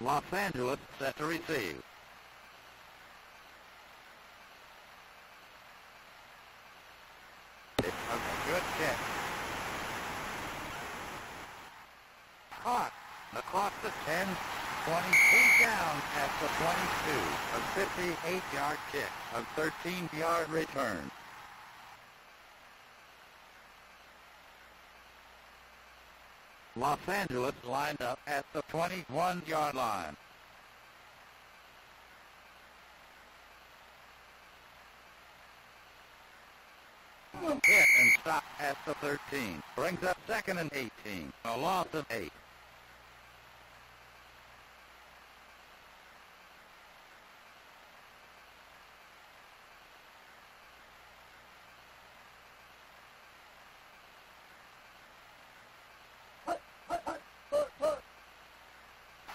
Los Angeles set to receive. It's a good catch. Caught. The clock to 10, 22 down at the 22, a 58-yard kick, a 13-yard return. Los Angeles lined up at the 21-yard line. Hit and stop at the 13. Brings up second and 18. A loss of 8.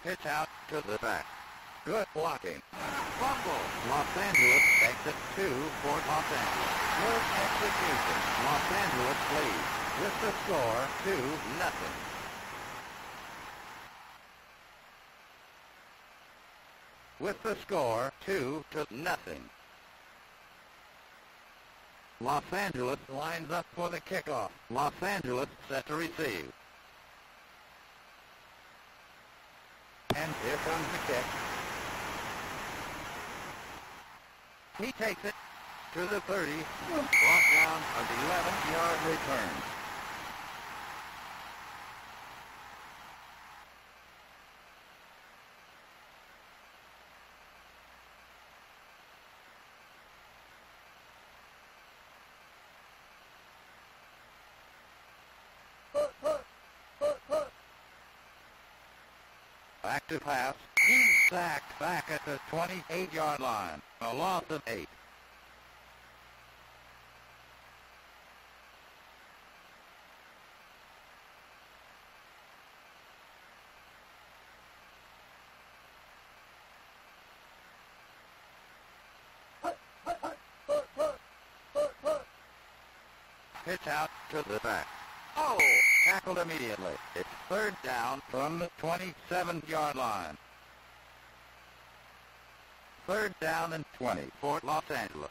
Pitch out to the back. Good blocking. Fumble. Los Angeles exit 2 for Los Angeles. Good execution. Los Angeles leads with the score 2-0. With the score 2-0. Los Angeles lines up for the kickoff. Los Angeles set to receive. And here comes the kick. He takes it to the 30. Brought down an 11-yard return. Back to pass. He's sacked back at the 28-yard line. A loss of 8. Pitch out to the back. Oh! Tackled immediately. It's third down from the 27-yard line. Third down and 20 for Los Angeles.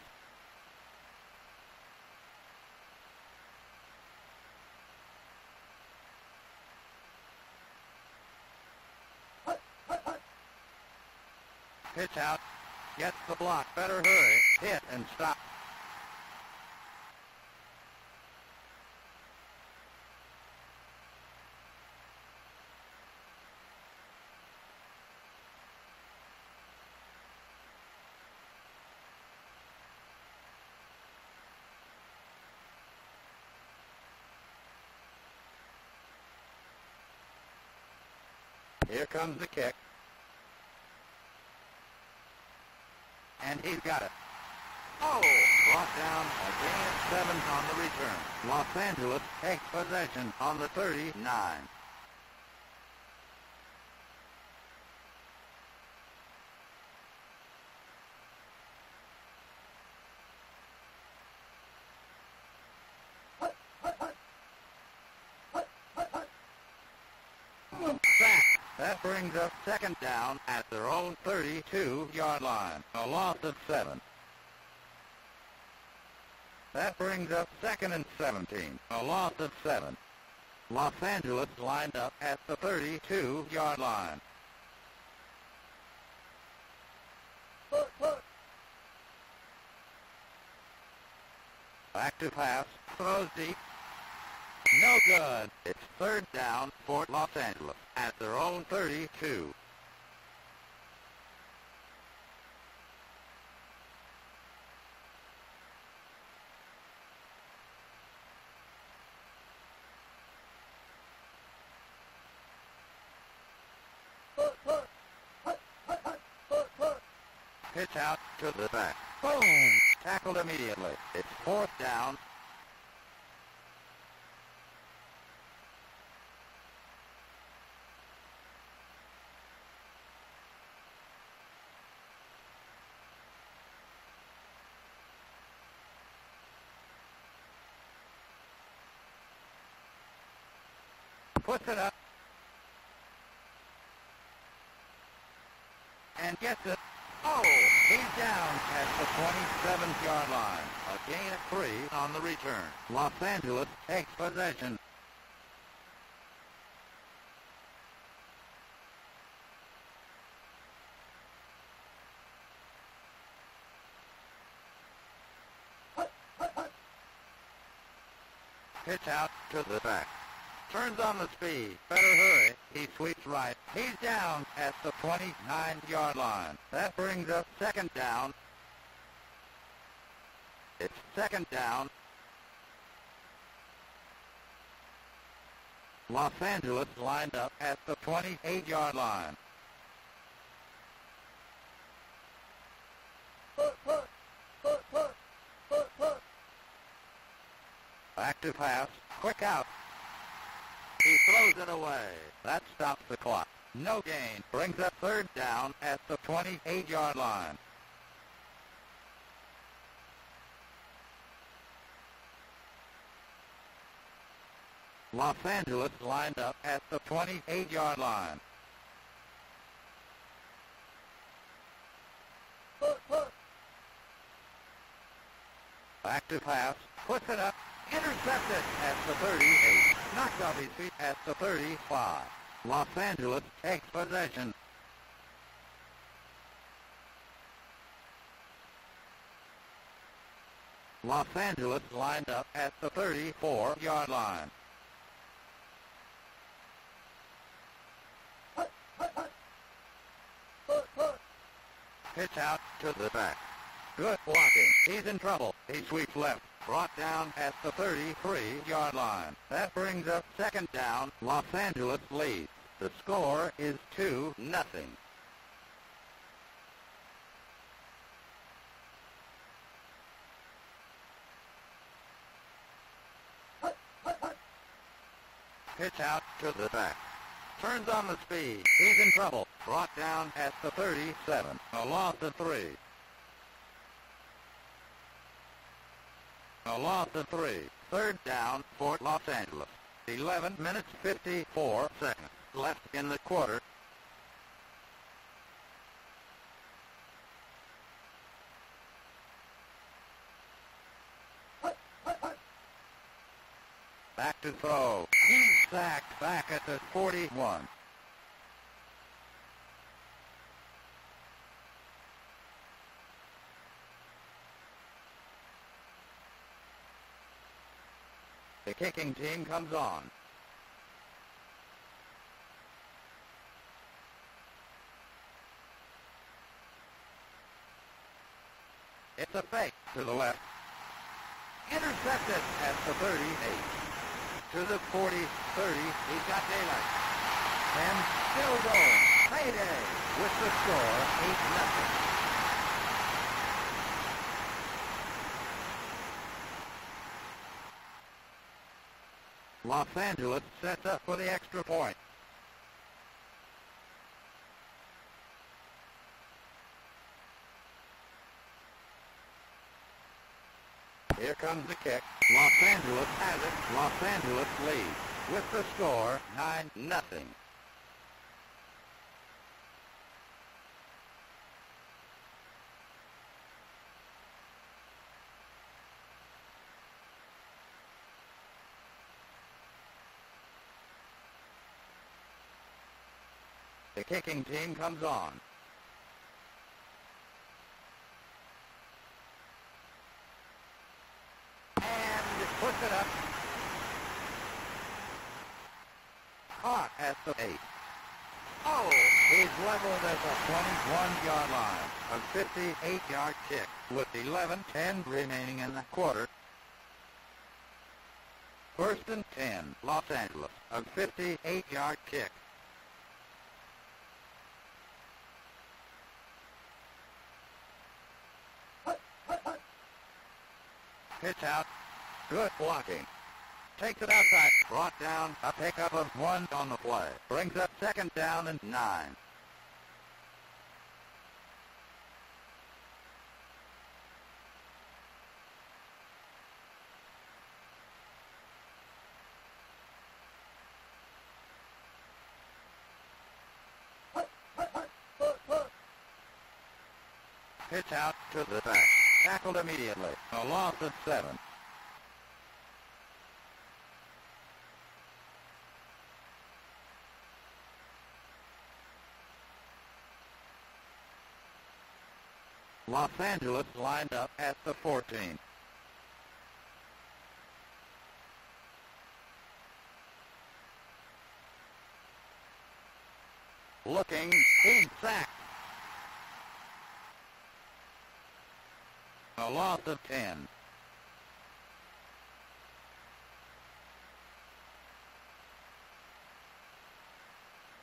Pitch out. Gets the block. Better hurry. Hit and stop. Here comes the kick. And he's got it. Oh! Brought down a gain of 7 on the return. Los Angeles takes possession on the 39. That brings up second down at their own 32-yard line. A loss of 7. That brings up second and 17. A loss of 7. Los Angeles lined up at the 32-yard line. Back to pass. Throws deep. No good. It's third down for Los Angeles at their own 32. Pitch out to the back. Boom! Tackled immediately. It's fourth down. Puts it up. and gets it. Oh, he's down at the 27-yard line. A gain of 3 on the return. Los Angeles takes possession. Pitch out to the back. Turns on the speed. Better hurry. He sweeps right. He's down at the 29-yard line. That brings up second down. It's second down. Los Angeles lined up at the 28-yard line. Back to pass. Quick out. He throws it away. That stops the clock. No gain. Brings up third down at the 28-yard line. Los Angeles lined up at the 28-yard line. Back to pass. Puts it up. Intercepted at the 38. Knocked off his feet at the 35. Los Angeles takes possession. Los Angeles lined up at the 34-yard line. Pitch out to the back. Good blocking. He's in trouble. He sweeps left. Brought down at the 33-yard line. That brings up second down. Los Angeles leads. The score is 2-0. Pitch out to the back. Turns on the speed. He's in trouble. Brought down at the 37. A loss of 3. A loss of 3. Third down for Los Angeles. 11 minutes 54 seconds left in the quarter. Back to throw. He's sacked back at the 41. The kicking team comes on. It's a fake to the left. Intercepted at the 38. To the 40, 30, he's got daylight. And still going. Payday with the score 8-0. Los Angeles sets up for the extra point. Here comes the kick. Los Angeles has it. Los Angeles leads with the score 9-0. The kicking team comes on. And puts it up. Caught at the 8. Oh, he's leveled at the 21-yard line. A 58-yard kick with 11:10 remaining in the quarter. First and 10, Los Angeles. A 58-yard kick. Pitch out. Good blocking. Takes it outside. Brought down. A pickup of 1 on the play. Brings up second down and 9. Pitch out to the back. Tackled immediately. A loss of 7. Los Angeles lined up at the 14. Looking, he's sacked. A loss of 10.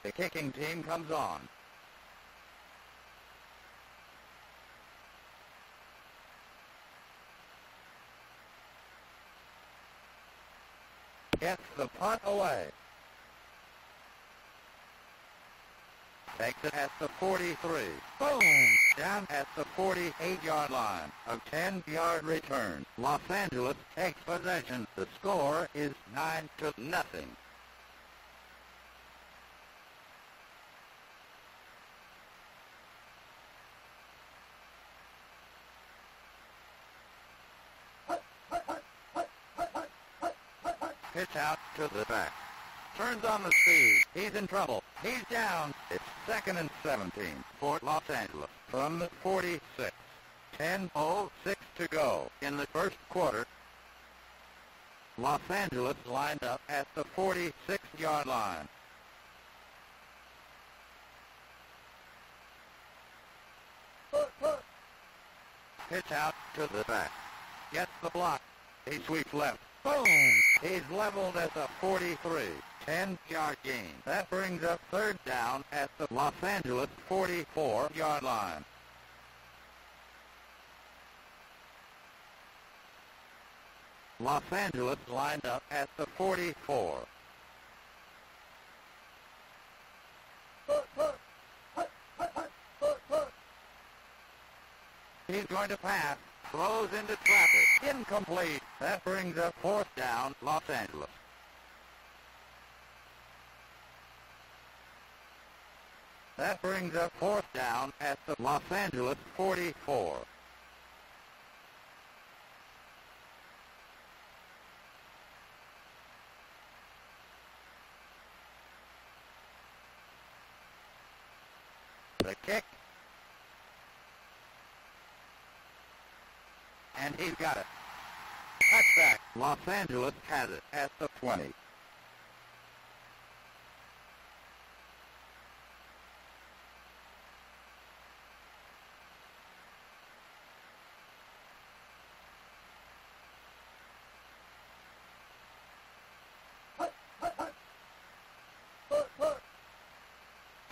The kicking team comes on. Gets the punt away. Takes it at the 43. Boom! Down at the 48-yard line. A 10-yard return. Los Angeles takes possession. The score is 9-0. Pitch out to the back. Turns on the speed. He's in trouble. He's down. It's 2nd and 17 for Los Angeles from the 46. 10:06 to go in the first quarter. Los Angeles lined up at the 46-yard line. Pitch out to the back. Gets the block. He sweeps left. Boom! He's leveled at the 43. 10-yard gain. That brings up 3rd down at the Los Angeles 44-yard line. Los Angeles lined up at the 44. He's going to pass. Throws into traffic. Incomplete. That brings up 4th down, Los Angeles. That brings up 4th down at the Los Angeles 44. The kick. And he's got it. Touchback. Los Angeles has it at the 20.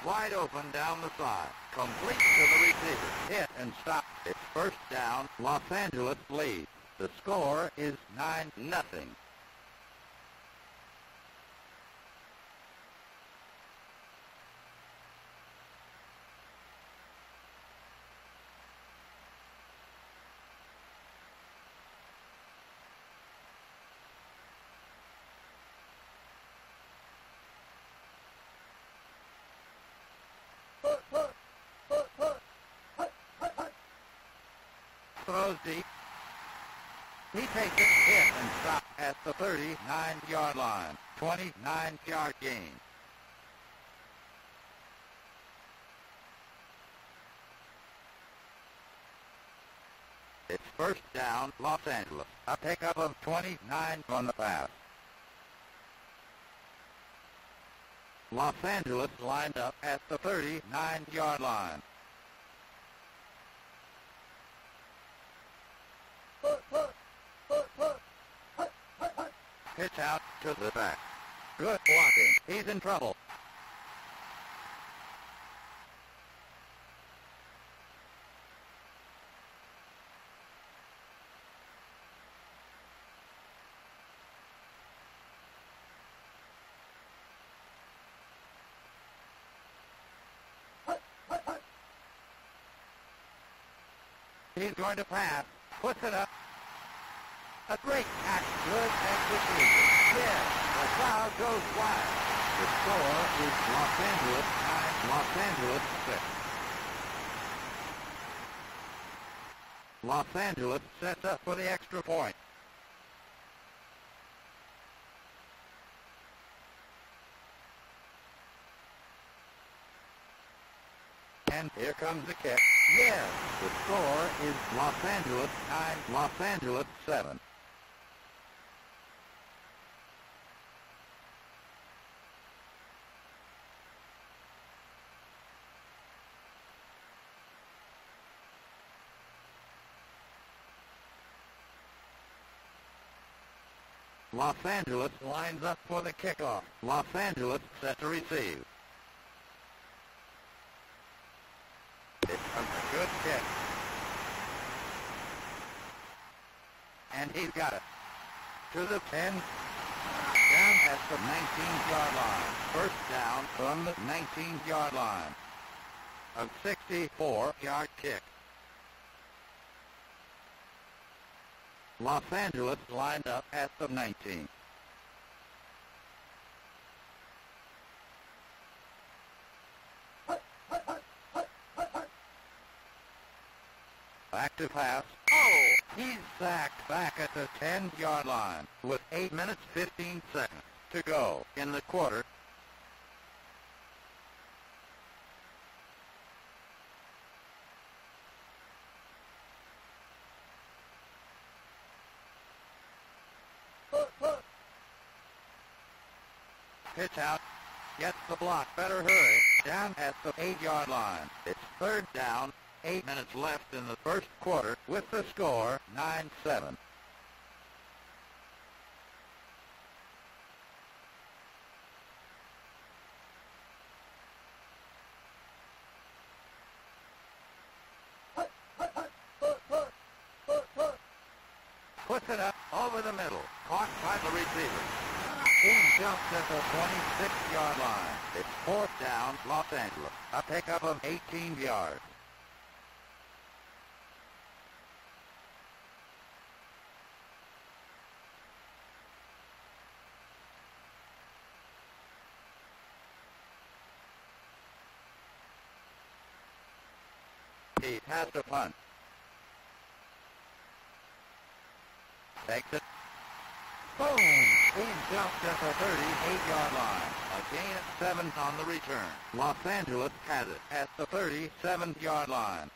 Wide open down the side. Complete to the receiver. Hit and stop. It's 1st down. Los Angeles leads. The score is 9-0. Throws deep. He takes it, hit, and stops at the 39-yard line. 29-yard gain. It's 1st down, Los Angeles. A pickup of 29 on the pass. Los Angeles lined up at the 39-yard line. Pitch out to the back. Good blocking. He's in trouble. He's going to pass. Puts it up. A great catch. Good execution. Yes, the crowd goes wild. The score is Los Angeles 9, Los Angeles 6. Los Angeles sets up for the extra point. And here comes the kick. Yes, the score is Los Angeles tied, Los Angeles 7. Los Angeles lines up for the kickoff. Los Angeles set to receive. It comes a good kick. And he's got it. To the 10. Down at the 19-yard line. First down from the 19-yard line. A 64-yard kick. Los Angeles lined up at the 19. Back to pass. Oh! He's sacked back at the 10-yard line with 8 minutes 15 seconds to go in the quarter. Pitch out, gets the block, better hurry, down at the 8-yard line. It's third down, 8 minutes left in the first quarter with the score 9-7. Puts it up over the middle, caught by the receiver. He jumps at the 26-yard line. It's fourth down, Los Angeles. A pickup of 18 yards. He has to punt. Takes it. Boom! He jumped at the 38-yard line. A gain of 7 on the return. Los Angeles has it at the 37-yard line.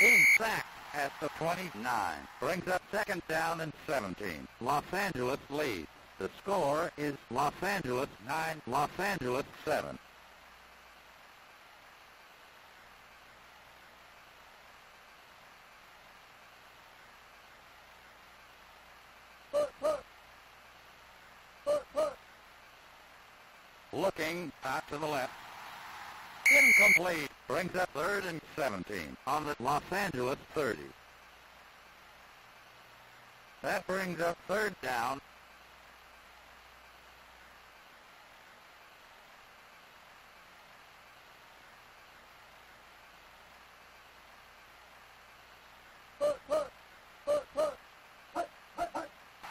He's sacked at the 29. Brings up second down and 17. Los Angeles leads. The score is Los Angeles 9, Los Angeles 7. Looking out to the left. Incomplete. Brings up third and 17 on the Los Angeles 30. That brings up third down.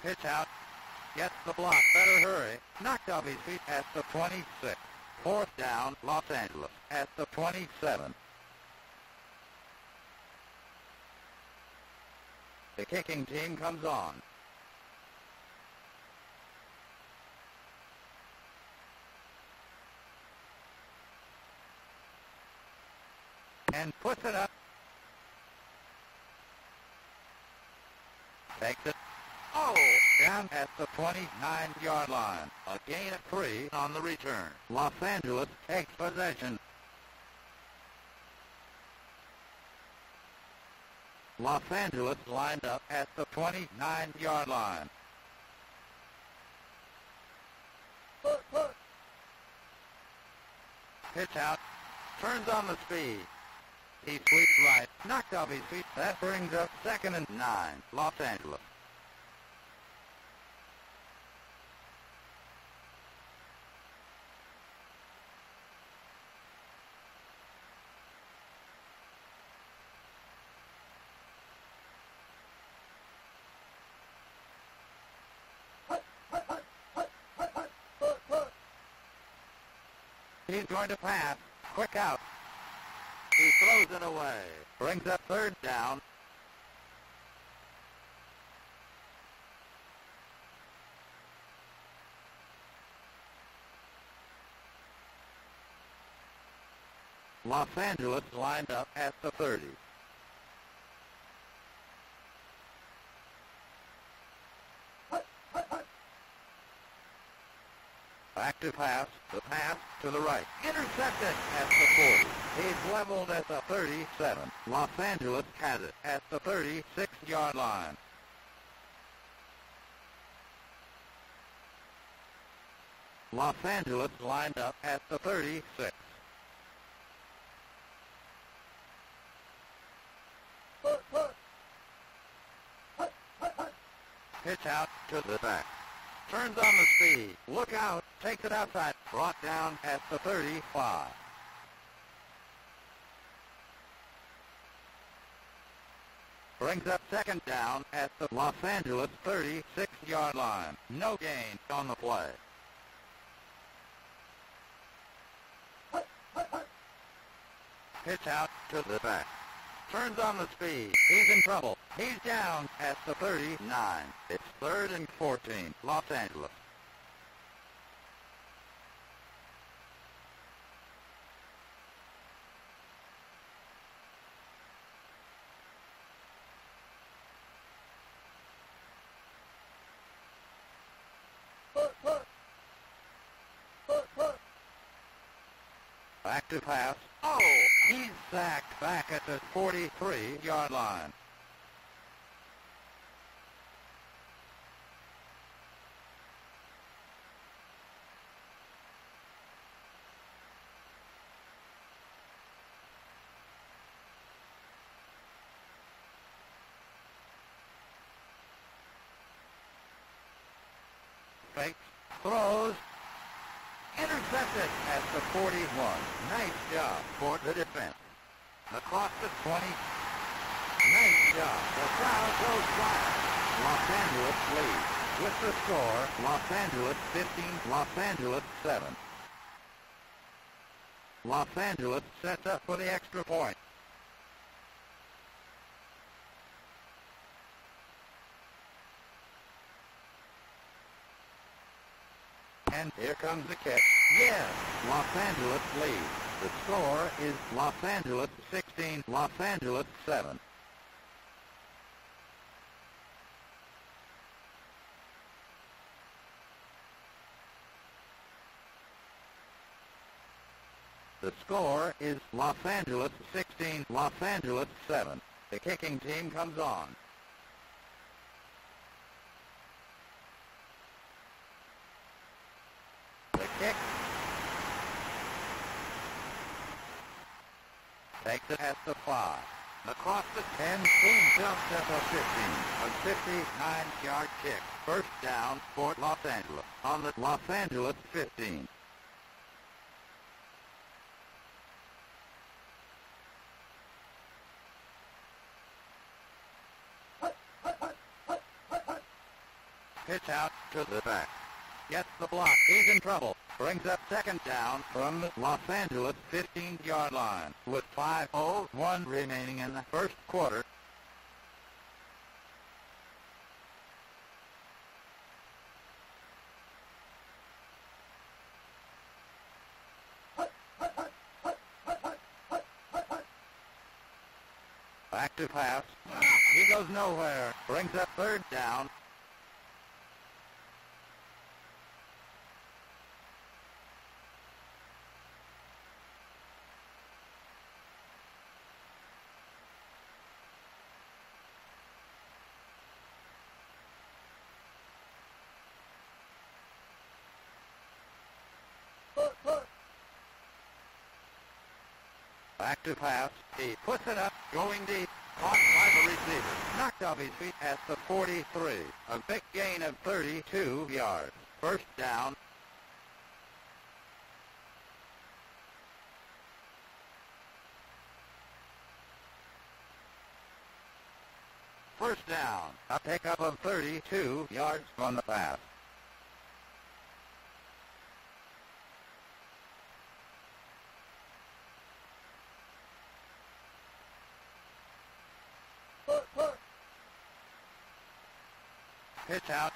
Pitch out, gets the block, better hurry, knocked off his feet at the 26. Fourth down, Los Angeles at the 27. The kicking team comes on. And puts it up. Takes it. Oh! Down at the 29-yard line. A gain of 3 on the return. Los Angeles takes possession. Los Angeles lined up at the 29-yard line. Pitch out. Turns on the speed. He sweeps right. Knocked off his feet. That brings up second and 9. Los Angeles. He's going to pass. Quick out. He throws it away. Brings up third down. Los Angeles lined up at the 30. Back to pass, the pass to the right. Intercepted at the 40. He's leveled at the 37. Los Angeles has it at the 36-yard line. Los Angeles lined up at the 36. Pitch out to the back. Turns on the speed. Look out. Takes it outside. Brought down at the 35. Brings up second down at the Los Angeles 36-yard line. No gain on the play. Pitch out to the back. Turns on the speed. He's in trouble. He's down at the 39. It's third and 14, Los Angeles. Back to pass. Oh, he's sacked back at the 43-yard line. Fakes, throws, intercepted at the 41. Nice job for the defense. Across the 20. Nice job. The crowd goes wild. Los Angeles leads with the score. Los Angeles 15, Los Angeles 7. Los Angeles sets up for the extra point. And here comes the catch. Yes, Los Angeles leads. The score is Los Angeles 16, Los Angeles 7. The score is Los Angeles 16, Los Angeles 7. The kicking team comes on. Kick. Takes it at the 5. Across the 10, boom, jumps at the 15. A 59-yard kick. First down for Los Angeles on the Los Angeles 15. Pitch out to the back. Gets the block. He's in trouble. Brings up second down from the Los Angeles 15-yard line with 5:01 remaining in the first quarter. Back to pass. He goes nowhere. Brings up third down. Back to pass. He puts it up, going deep, caught by the receiver. Knocked off his feet at the 43. A big gain of 32 yards. First down. First down. A pickup of 32 yards on the pass. pitch out,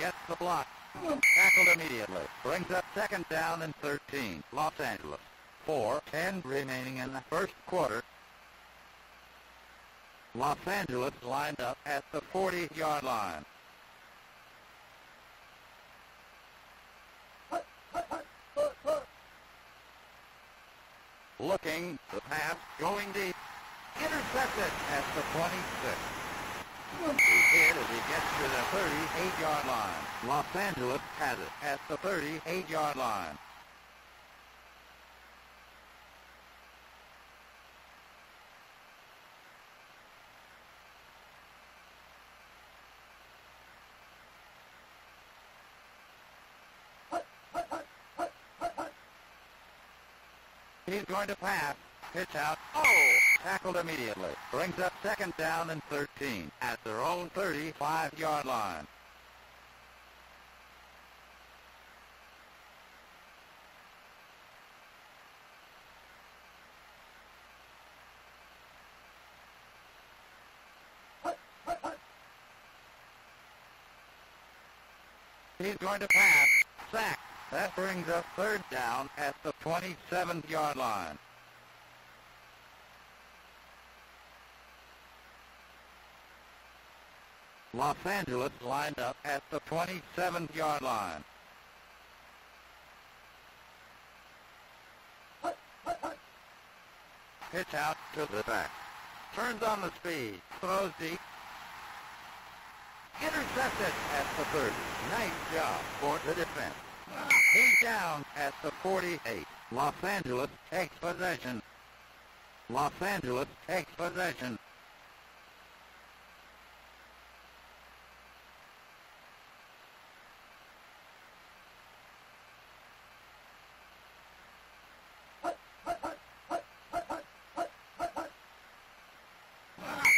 gets the block, tackled immediately, brings up second down and 13, Los Angeles. 4:10 remaining in the first quarter. Los Angeles lined up at the 40-yard line. Looking, the pass going deep, intercepted at the 26. He's hit as he gets to the 38-yard line. Los Angeles has it at the 38-yard line. He's going to pass. Pitch out. Oh! Tackled immediately. Brings up second down and 13 at their own 35-yard line. He's going to pass. Sack. That brings up third down at the 27-yard line. Los Angeles lined up at the 27-yard line. Pitch out to the back. Turns on the speed. Throws deep. Intercepted at the 30. Nice job for the defense. He's down at the 48. Los Angeles takes possession. Los Angeles takes possession.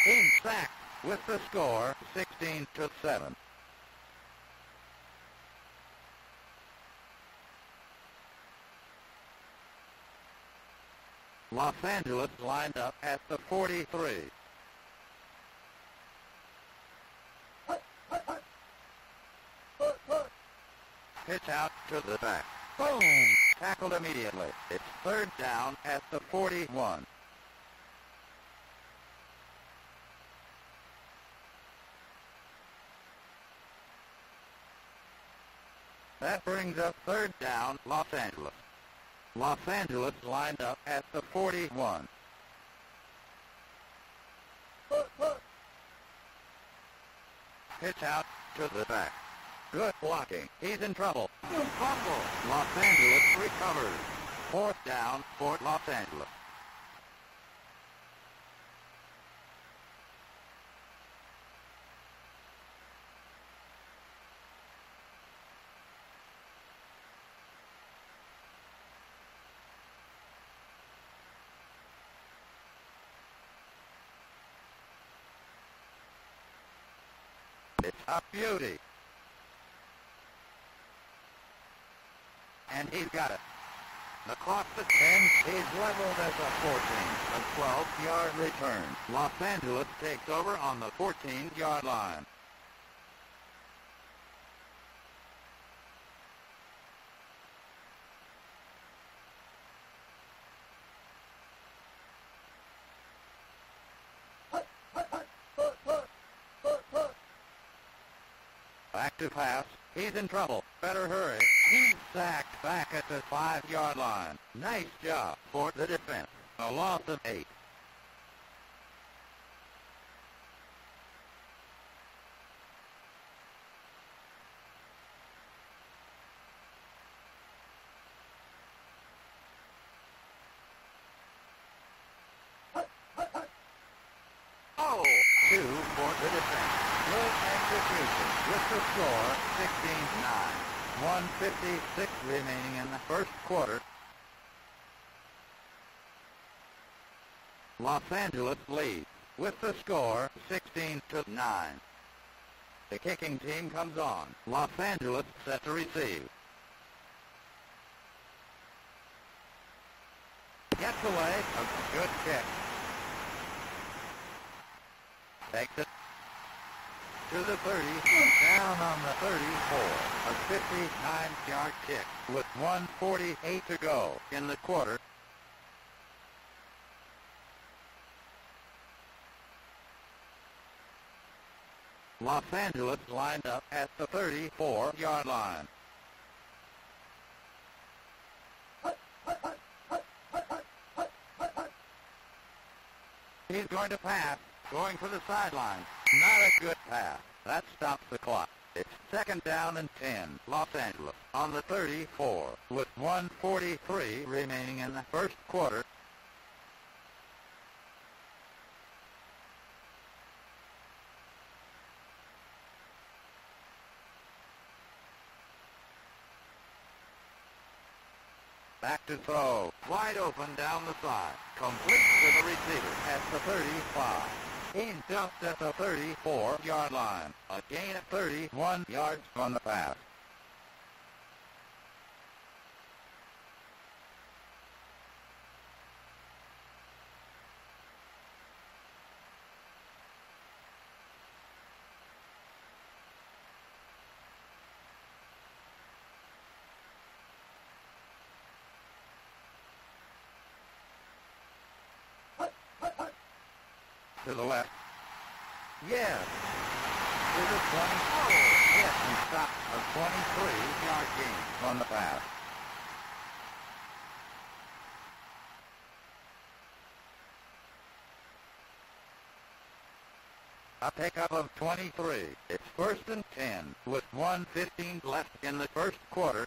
He's sacked with the score 16-7. Los Angeles lined up at the 43. Pitch out to the back. Boom! Tackled immediately. It's third down at the 41. That brings up third down, Los Angeles. Los Angeles lined up at the 41. Pitch out to the back. Good blocking. He's in trouble. Fumble. Los Angeles recovers. Fourth down for Los Angeles. It's a beauty. And he's got it. The clock at 10. He's leveled at the 14. A 12-yard return. Los Angeles takes over on the 14-yard line. Back to pass. He's in trouble. Better hurry. He's sacked back at the 5-yard line. Nice job for the defense. A loss of 8. Oh! 2 for the defense. Good execution with the score 16-9. 1:56 remaining in the first quarter. Los Angeles leads with the score 16-9. The kicking team comes on. Los Angeles set to receive. Gets away, a good kick. Takes it. to the 30, down on the 34, a 59-yard kick with 1:48 to go in the quarter. Los Angeles lined up at the 34-yard line. He's going to pass, going for the sideline. Not a good pass. That stops the clock. It's second down and 10, Los Angeles, on the 34, with 1:43 remaining in the first quarter. Back to throw. Wide open down the side. Complete to the receiver at the 35. He dumped at the 34-yard line. A gain of 31 yards from the pass. To the left. Yes. To the 24. Yes, and stops a 23-yard gain on the pass. A pickup of 23. It's first and 10 with 1:15 left in the first quarter.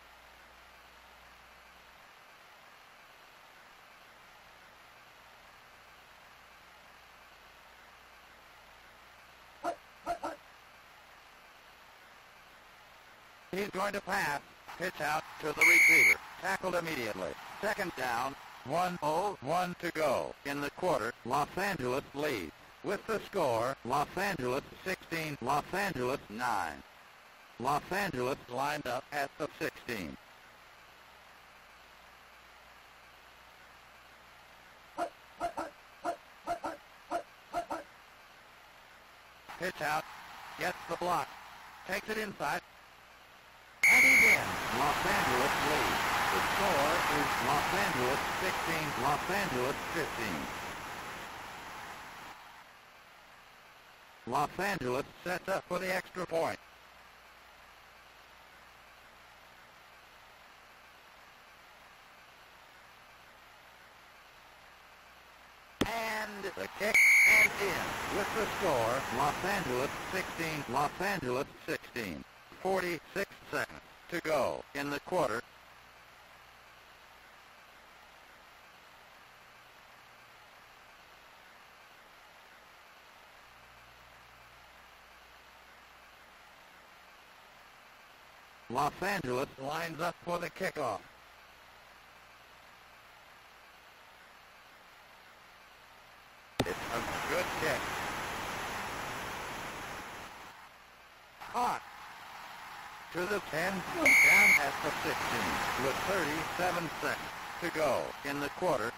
He's going to pass. Pitch out to the receiver. Tackled immediately. Second down. 1:01 to go in the quarter. Los Angeles leads. With the score, Los Angeles 16, Los Angeles 9. Los Angeles lined up at the 16. Pitch out. Gets the block. Takes it inside. And he's in. Los Angeles leads. The score is Los Angeles 16, Los Angeles 15. Los Angeles sets up for the extra point. And the kick and in. With the score, Los Angeles 16, Los Angeles 16. 46 seconds to go in the quarter. Los Angeles lines up for the kickoff. It's a good kick. Caught. To the 10, down at the 16, with 37 seconds to go in the quarter.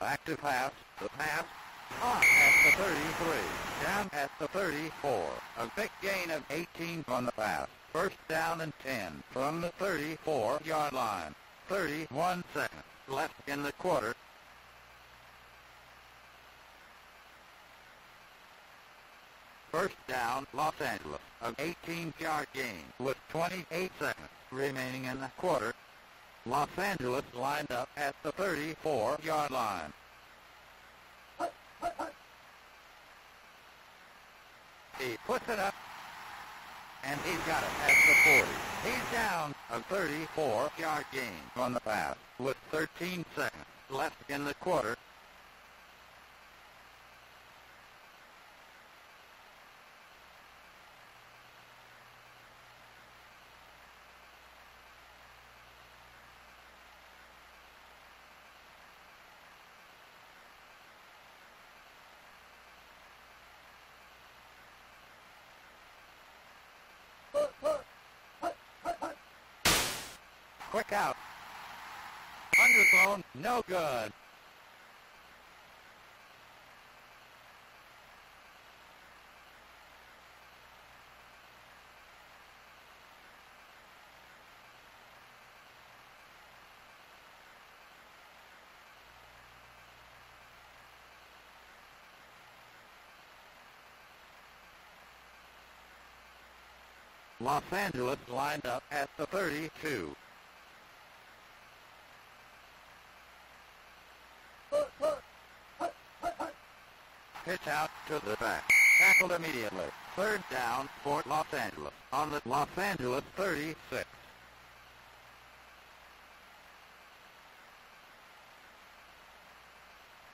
Back to pass, the pass. On at the 33, down at the 34, a big gain of 18 on the pass. First down and 10 from the 34-yard line. 31 seconds left in the quarter. First down, Los Angeles, a 18-yard gain with 28 seconds remaining in the quarter. Los Angeles lined up at the 34-yard line. He puts it up, and he's got it at the 40. He's down, a 34-yard gain on the pass, with 13 seconds left in the quarter. Quick out. Underthrown, no good. Los Angeles lined up at the 32. Pitch out to the back. Tackled immediately. Third down for Los Angeles on the Los Angeles 36.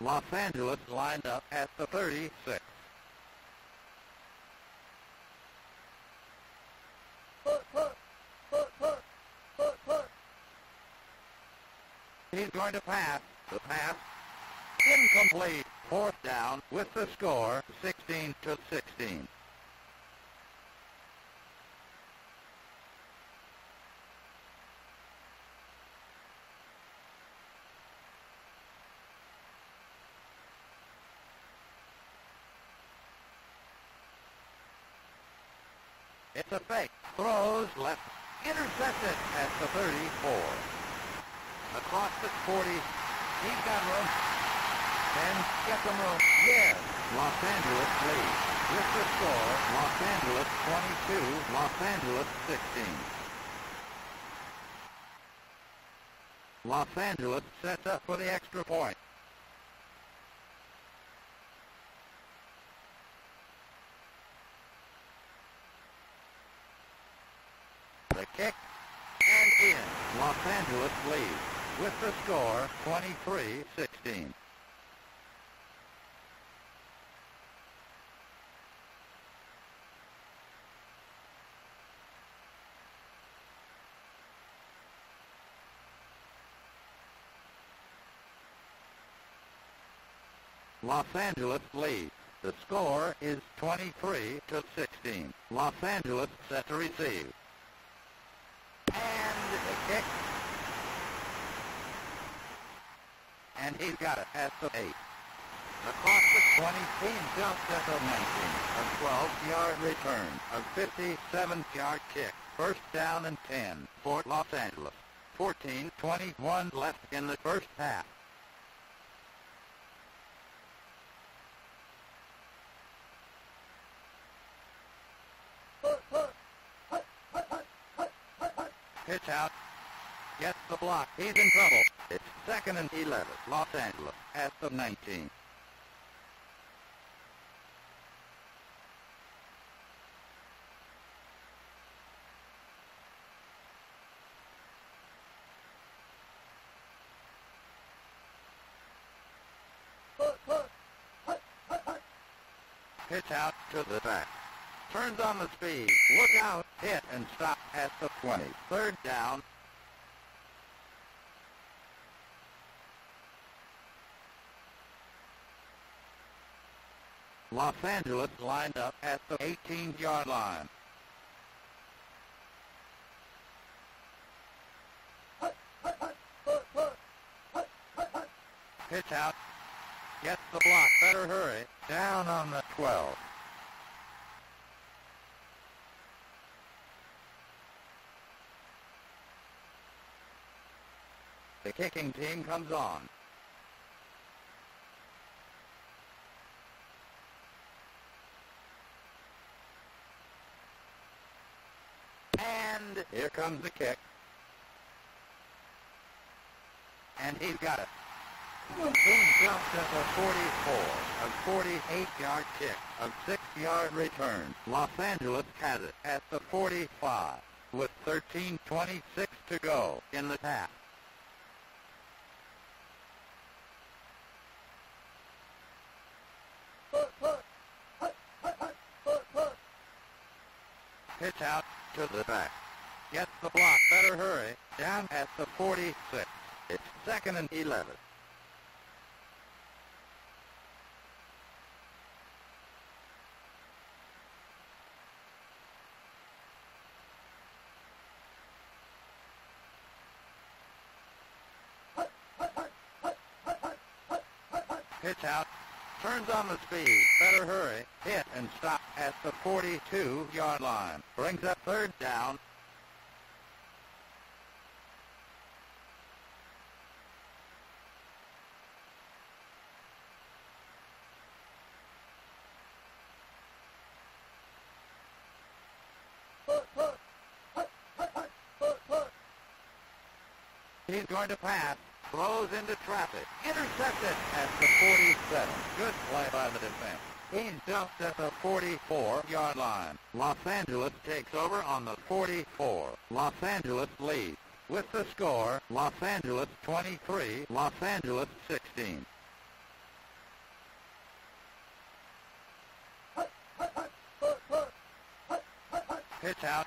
Los Angeles lined up at the 36. He's going to pass. The pass incomplete. Fourth down with the score 16-16. It's a fake. Throws left. Intercepted at the 34. Across the 40. He's got room. And get some room. Yes. Los Angeles leads. With the score, Los Angeles 22, Los Angeles 16. Los Angeles sets up for the extra point. The kick and in. Los Angeles leads. With the score, 23-16. Los Angeles leads. The score is 23-16. Los Angeles set to receive. And the kick. And he's got it at the 8. Across the 20, he jumps at the 19. A 12-yard return. A 57-yard kick. First down and 10 for Los Angeles. 14:21 left in the first half. Pitch out. Gets the block. He's in trouble. It's 2nd and 11. Los Angeles at the 19. Pitch out to the back. Turns on the speed. Look out. Hit and stop at the 20. Third down. Los Angeles lined up at the 18-yard line. Pitch out. Gets the block. Better hurry. Down on the 12. The kicking team comes on. And here comes the kick. And he's got it. Boom jumps at the 44. A 48-yard kick. A 6-yard return. Los Angeles has it at the 45 with 13:26 to go in the half. Pitch out to the back. Gets the block. Better hurry. Down at the 46. It's 2nd and 11. Pitch out. Turns on the speed. Better hurry. Hit and stop at the 42-yard line. Brings up third down. He's going to pass. Throws into traffic. Intercepted at the 47. Good play by the defense. He jumps at the 44-yard line. Los Angeles takes over on the 44. Los Angeles leads. With the score, Los Angeles 23, Los Angeles 16. Pitch out.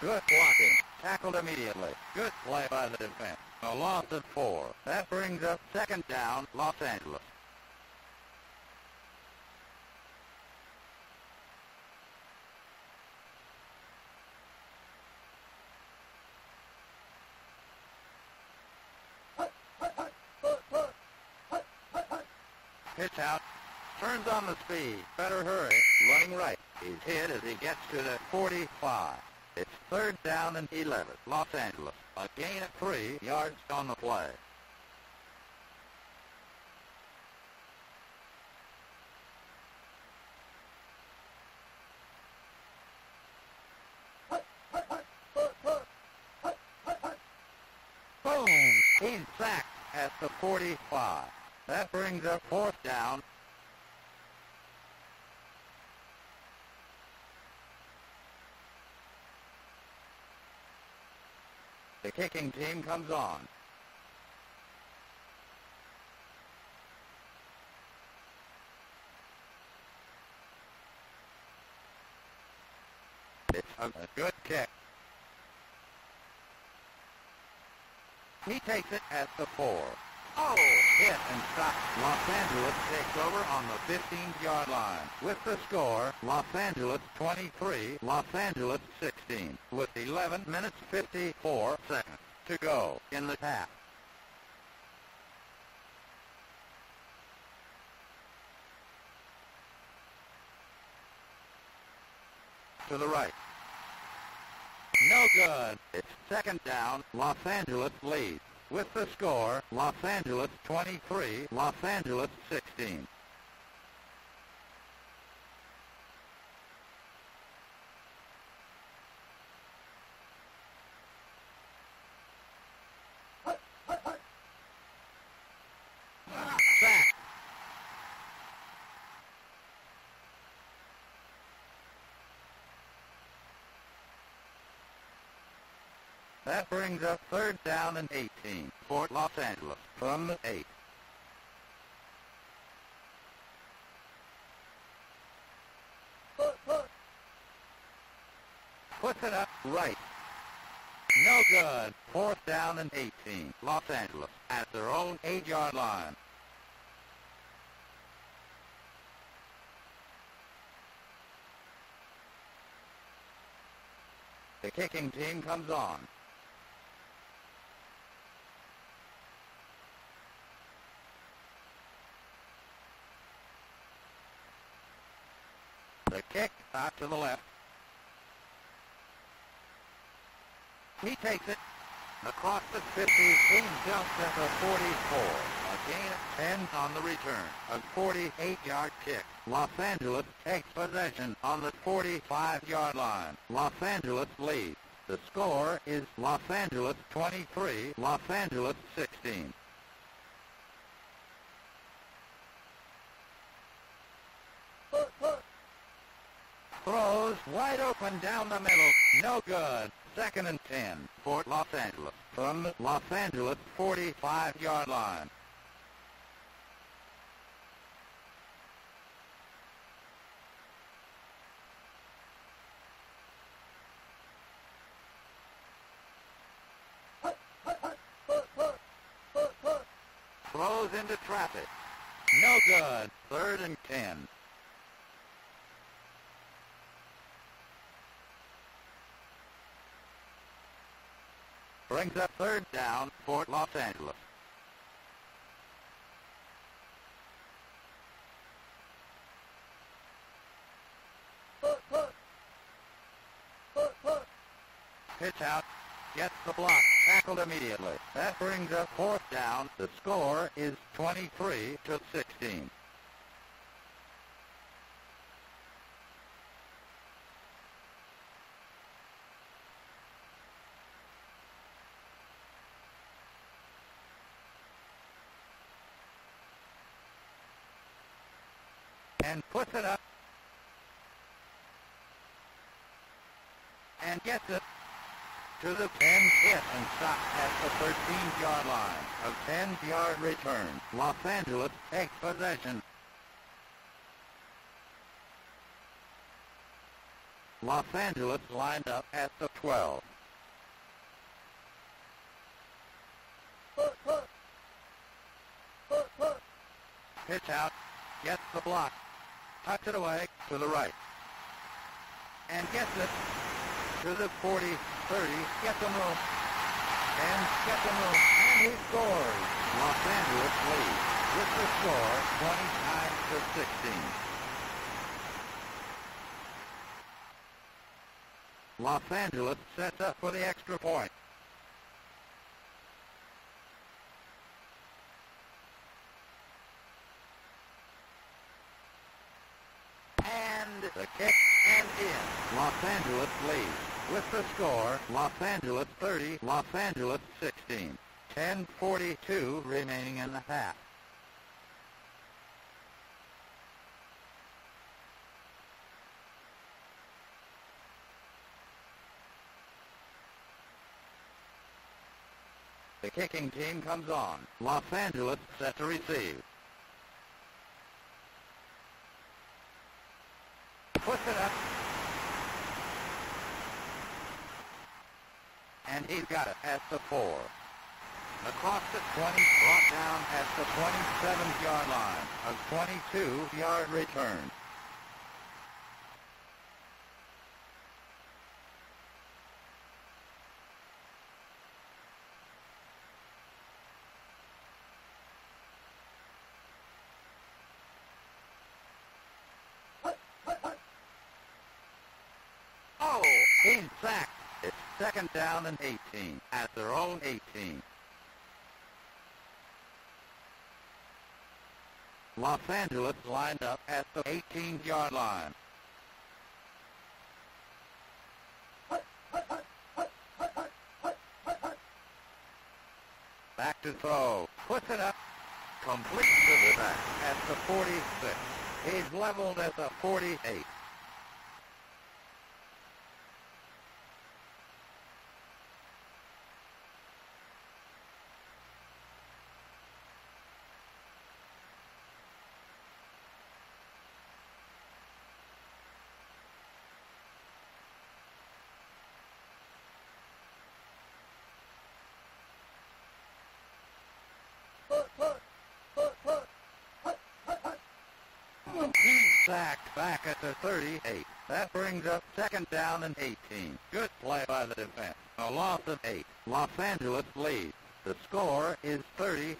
Good blocking. Tackled immediately. Good play by the defense. A loss of 4. That brings up second down, Los Angeles. Pitch out. Turns on the speed. Better hurry. Running right. He's hit as he gets to the 45. It's third down and 11, Los Angeles. A gain of 3 yards on the play. Boom! He's sacked at the 45. That brings up fourth down. The kicking team comes on. It's a good kick. He takes it at the 4. Oh! Hit and stop. Los Angeles takes over on the 15-yard line. With the score, Los Angeles 23, Los Angeles 16. With 11 minutes 54 seconds to go in the half. To the right. No good. It's second down. Los Angeles leads. With the score, Los Angeles 23, Los Angeles 16. That brings up third down and 18 for Los Angeles from the 8. Puts it up right. No good. Fourth down and 18. Los Angeles at their own 8-yard line. The kicking team comes on. The kick out to the left. He takes it. Across the 50, he jumps at the 44. A gain of 10 on the return. A 48-yard kick. Los Angeles takes possession on the 45-yard line. Los Angeles leads. The score is Los Angeles 23, Los Angeles 16. Throws wide open down the middle. No good. Second and 10 for Los Angeles from the Los Angeles 45-yard line. Throws into traffic. No good. Third and 10. Brings up third down for Los Angeles. gets out, gets the block, tackled immediately. That brings up fourth down. The score is 23-16. And puts it up. And gets it to the 10 hit and stopped at the 13-yard line. A 10-yard return. Los Angeles takes possession. Los Angeles lined up at the 12. Pitch out. Gets the block. Tucks it away to the right. And gets it to the 40, 30, gets them room, and gets them room, and he scores. Los Angeles leads with the score 29-16. Los Angeles sets up for the extra point. And the kick and in. Los Angeles leads. With the score, Los Angeles 30, Los Angeles 16. 10:42 remaining in the half. The kicking team comes on. Los Angeles set to receive. Puts it up. And he's got it at the 4. Across the 20, brought down at the 27-yard line. A 22-yard return. Oh, he's sacked. It's second down and 18, at their own 18. Los Angeles lined up at the 18-yard line. Back to throw. Puts it up. Complete to the back at the 46. He's leveled at the 48. Sacked back at the 38. That brings up second down and 18. Good play by the defense. A loss of 8. Los Angeles leads. The score is 30-16.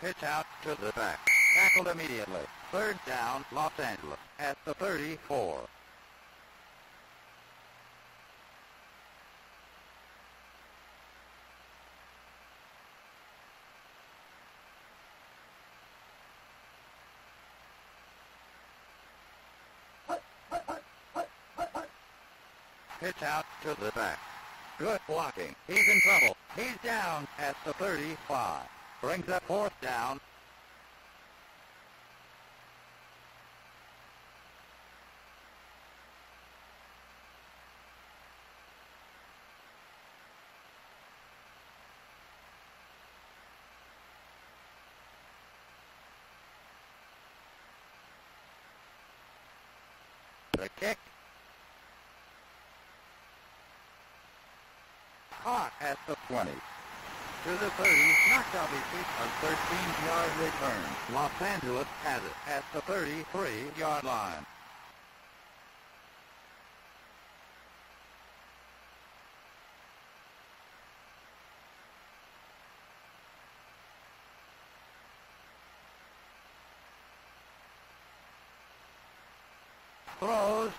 Pitch out to the back. Tackled immediately. Third down, Los Angeles, at the 34. Pitch out to the back. Good blocking. He's in trouble. He's down at the 35. Brings up fourth down. The kick. Caught at the 20. To the 30. Knocked out a 13-yard return. Los Angeles has it at the 33-yard line. throws.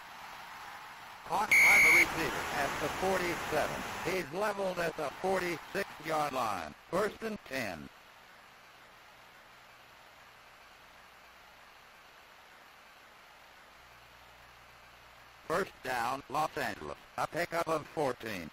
Caught by the receiver at the 47. He's leveled at the 46-yard line. First and 10. First down, Los Angeles. A pickup of 14.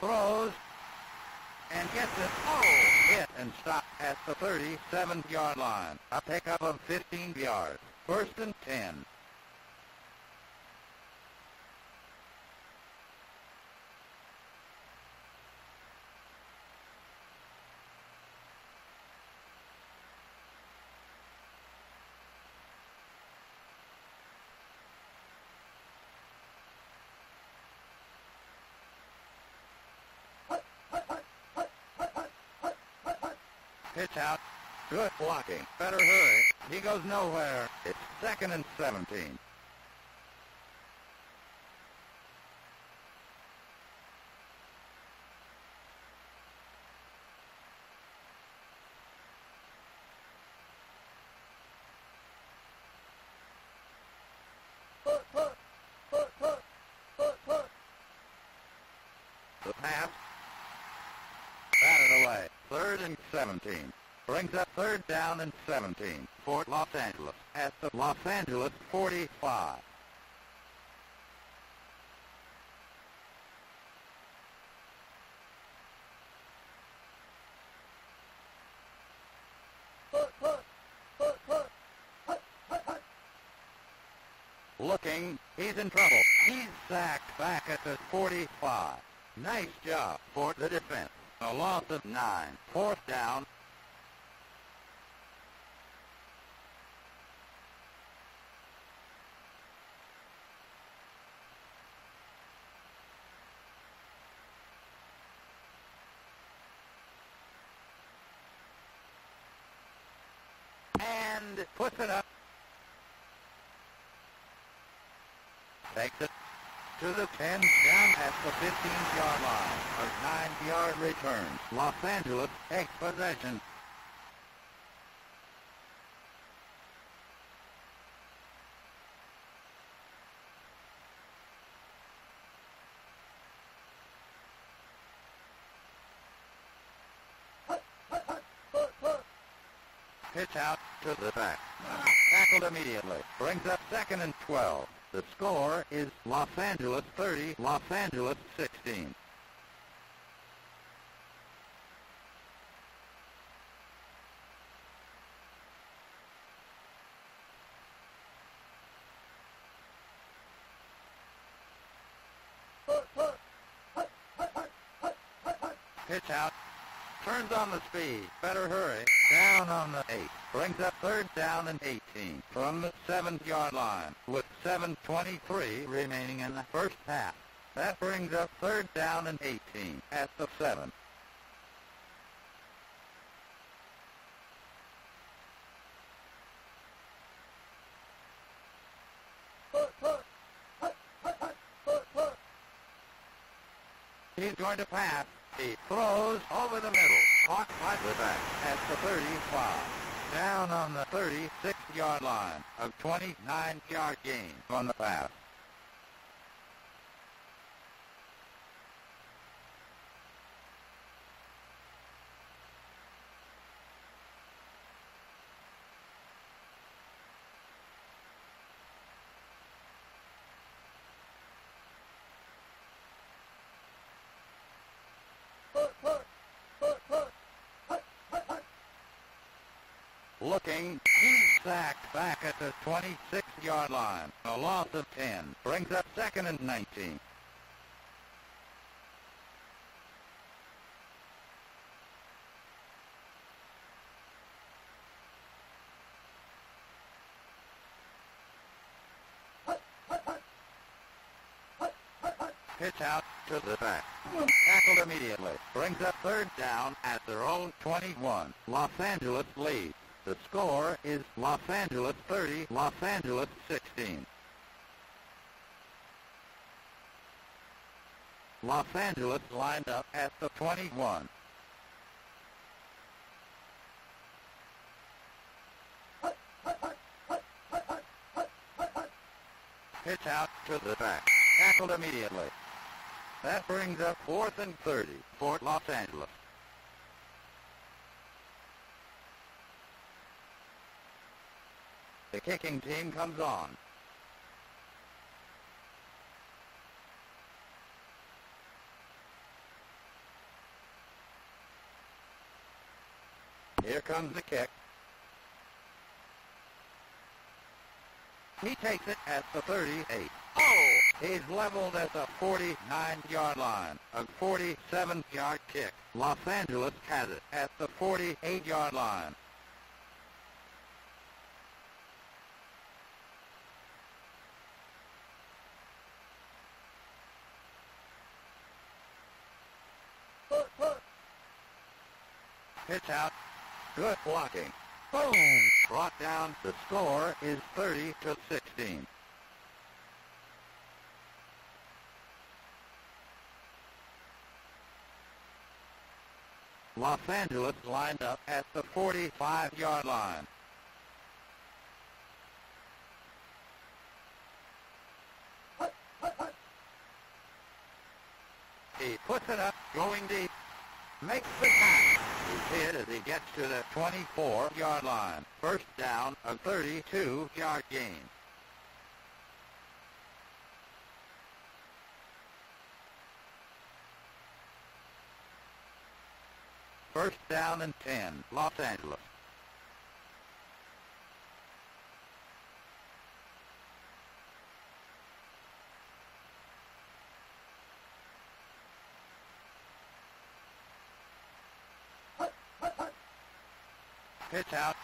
Throws and gets it. Oh, hit and stopped at the 37-yard line. A pickup of 15 yards. First and 10. Pitch out. Good blocking. Better hurry. He goes nowhere. It's second and 17. The pass. Batted away. Third and 17. Brings up third down and 17. Fort Los Angeles at the Los Angeles 45. Looking, he's in trouble. He's sacked back at the 45. Nice job for the defense. A loss of 9. Fourth down. And puts it up. Takes it to the 10, down at the 15-yard line. A 9-yard return. Los Angeles takes possession. Pitch out to the back. Tackled immediately. Brings up second and 12. The score is Los Angeles 30, Los Angeles 16. Pitch out. Turns on the speed. Better hurry. Down on the 8. Brings up third down and 18 from the 7-yard line with 7:23 remaining in the first half. That brings up third down and 18 at the 7. He's going to pass. He throws over the middle. Caught by the back at the 35. Down on the 36-yard line. A 29-yard gain on the pass. Looking, he's sacked back at the 26-yard line. A loss of 10. Brings up second and 19. Pitch out to the back. Tackled immediately. Brings up third down at their own 21. Los Angeles leads. The score is Los Angeles 30, Los Angeles 16. Los Angeles lined up at the 21. Pitch out to the back. Tackled immediately. That brings up 4th and 30 for Los Angeles. The kicking team comes on. Here comes the kick. He takes it at the 38. Oh! He's leveled at the 49-yard line. A 47-yard kick. Los Angeles has it at the 48-yard line. Pitch out. Good blocking. Boom! Brought down. The score is 30-16. Los Angeles lined up at the 45-yard line. He puts it up, going deep. Makes the tackle. He's hit as he gets to the 24-yard line. First down, a 32-yard gain. First down and 10, Los Angeles. Pitch out,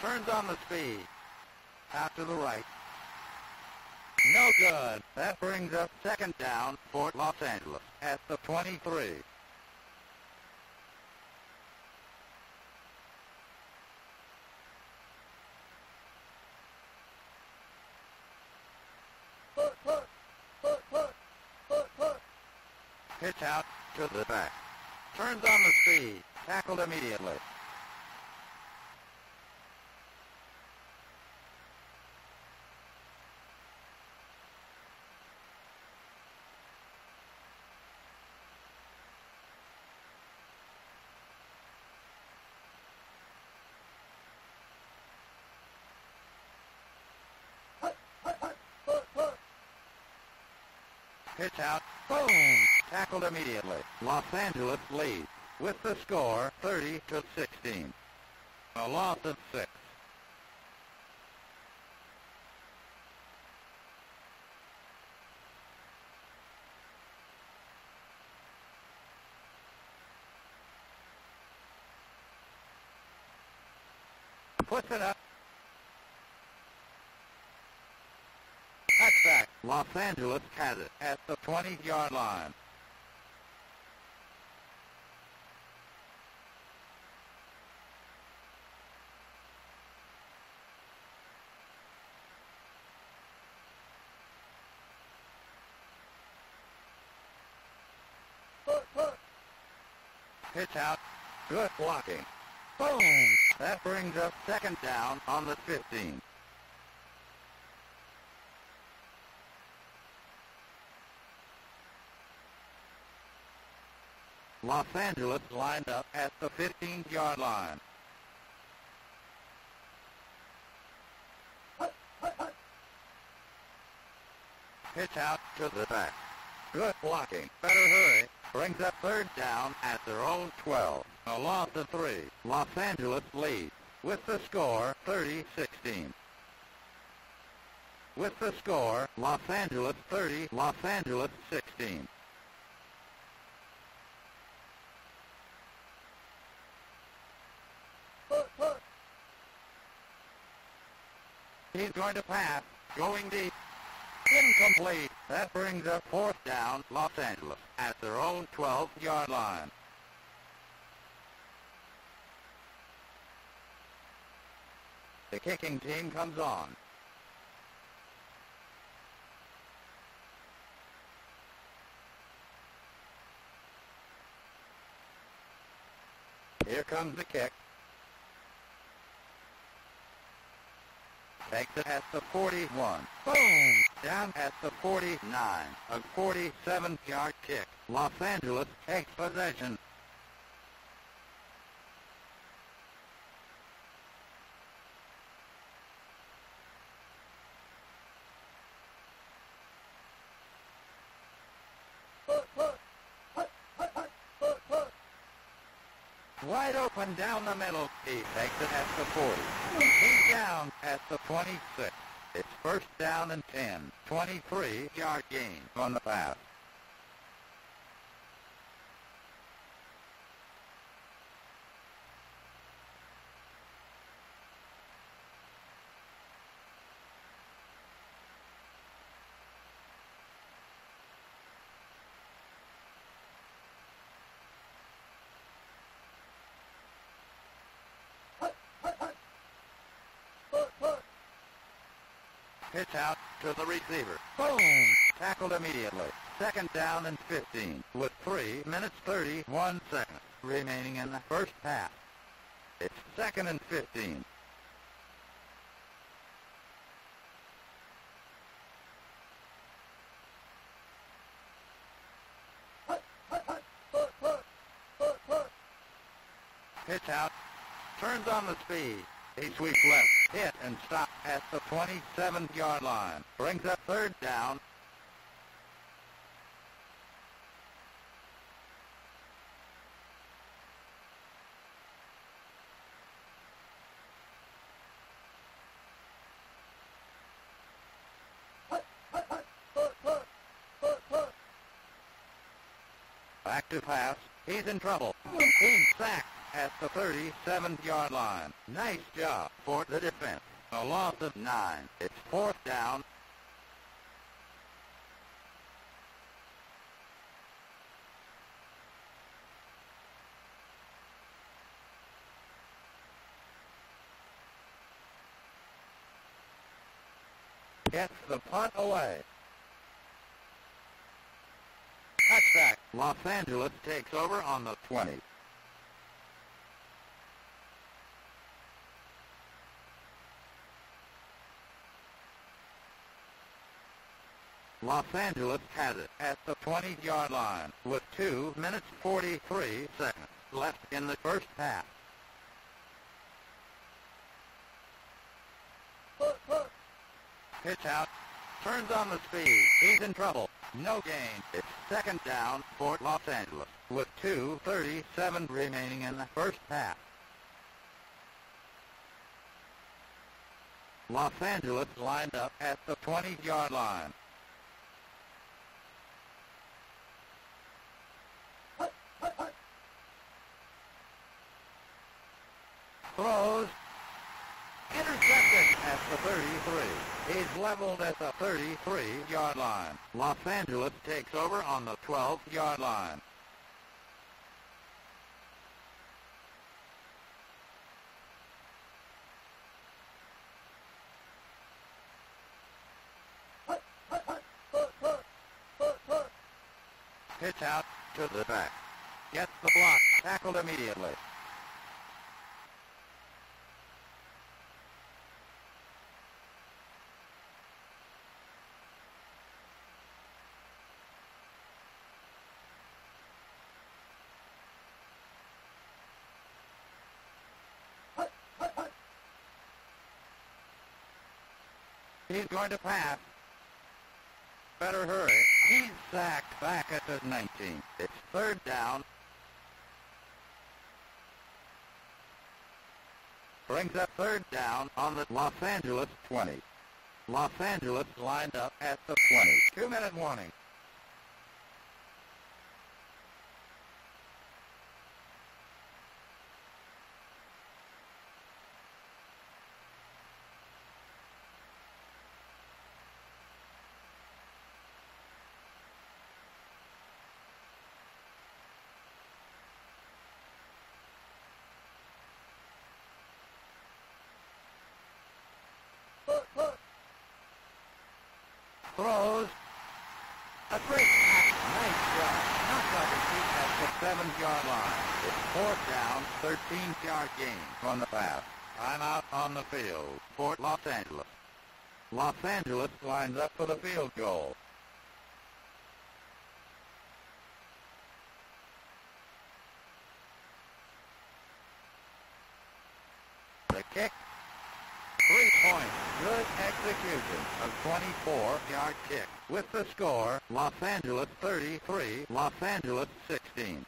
turns on the speed, out to the right, no good. That brings up second down for Los Angeles at the 23. Pitch out to the back, turns on the speed, tackled immediately. Pitch out, boom, tackled immediately. Los Angeles leads with the score 30-16. A loss of 6. Puts it up. Back. Los Angeles has it at the 20-yard line. Pitch out. Good blocking. Boom! That brings up second down on the 15. Los Angeles lined up at the 15-yard line. Pitch out to the back. Good blocking. Better hurry. Brings up third down at their own 12. A loss of 3. Los Angeles leads with the score 30-16. With the score, Los Angeles 30, Los Angeles 16. He's going to pass, going deep, incomplete. That brings up fourth down, Los Angeles, at their own 12-yard line. The kicking team comes on. Here comes the kick. Takes it at the 41. Boom! Down at the 49. A 47-yard kick. Los Angeles takes possession. Wide open down the middle. He takes it at the 40. He's down at the 26. It's first down and 10. 23-yard gain on the pass. Pitch out to the receiver. Boom! Tackled immediately. Second down and 15 with 3 minutes 31 seconds remaining in the first half. It's second and 15. Pitch out. Turns on the speed. He sweeps left, hit, and stops at the 27-yard line. Brings up third down. Back to pass. He's in trouble. He's sacked at the 37-yard line. Nice job for the defense. A loss of 9. It's fourth down. Gets the punt away. Touchback. Los Angeles takes over on the 20. Los Angeles has it at the 20-yard line with 2 minutes 43 seconds left in the first half. Pitch out. Turns on the speed. He's in trouble. No gain. It's second down for Los Angeles with 2:37 remaining in the first half. Los Angeles lined up at the 20-yard line. Throws. Intercepted at the 33. He's leveled at the 33-yard line. Los Angeles takes over on the 12-yard line. Pitch out to the back. Gets the block. Tackled immediately. He's going to pass. Better hurry. He's sacked back at the 19. It's third down. Brings up third down on the Los Angeles 20. Los Angeles lined up at the 20. 2-minute warning. Throws. A great pass. Nice job. Not like a deep pass. the 7-yard line. It's fourth down, 13-yard gain from the pass. Timeout on the field for Los Angeles. Los Angeles lines up for the field goal. The kick. 3 points. Good execution of 24-yard kick. With the score, Los Angeles 33, Los Angeles 16.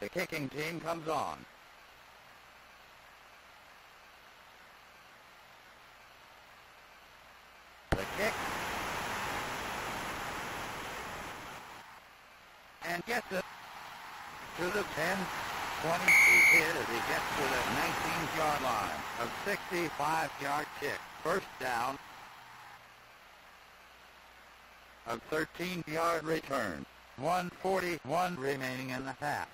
The kicking team comes on. The kick. And gets it to the 10. 22 hit as he gets to the 19-yard line. A 65-yard kick. First down. A 13-yard return. 1:41 remaining in the half.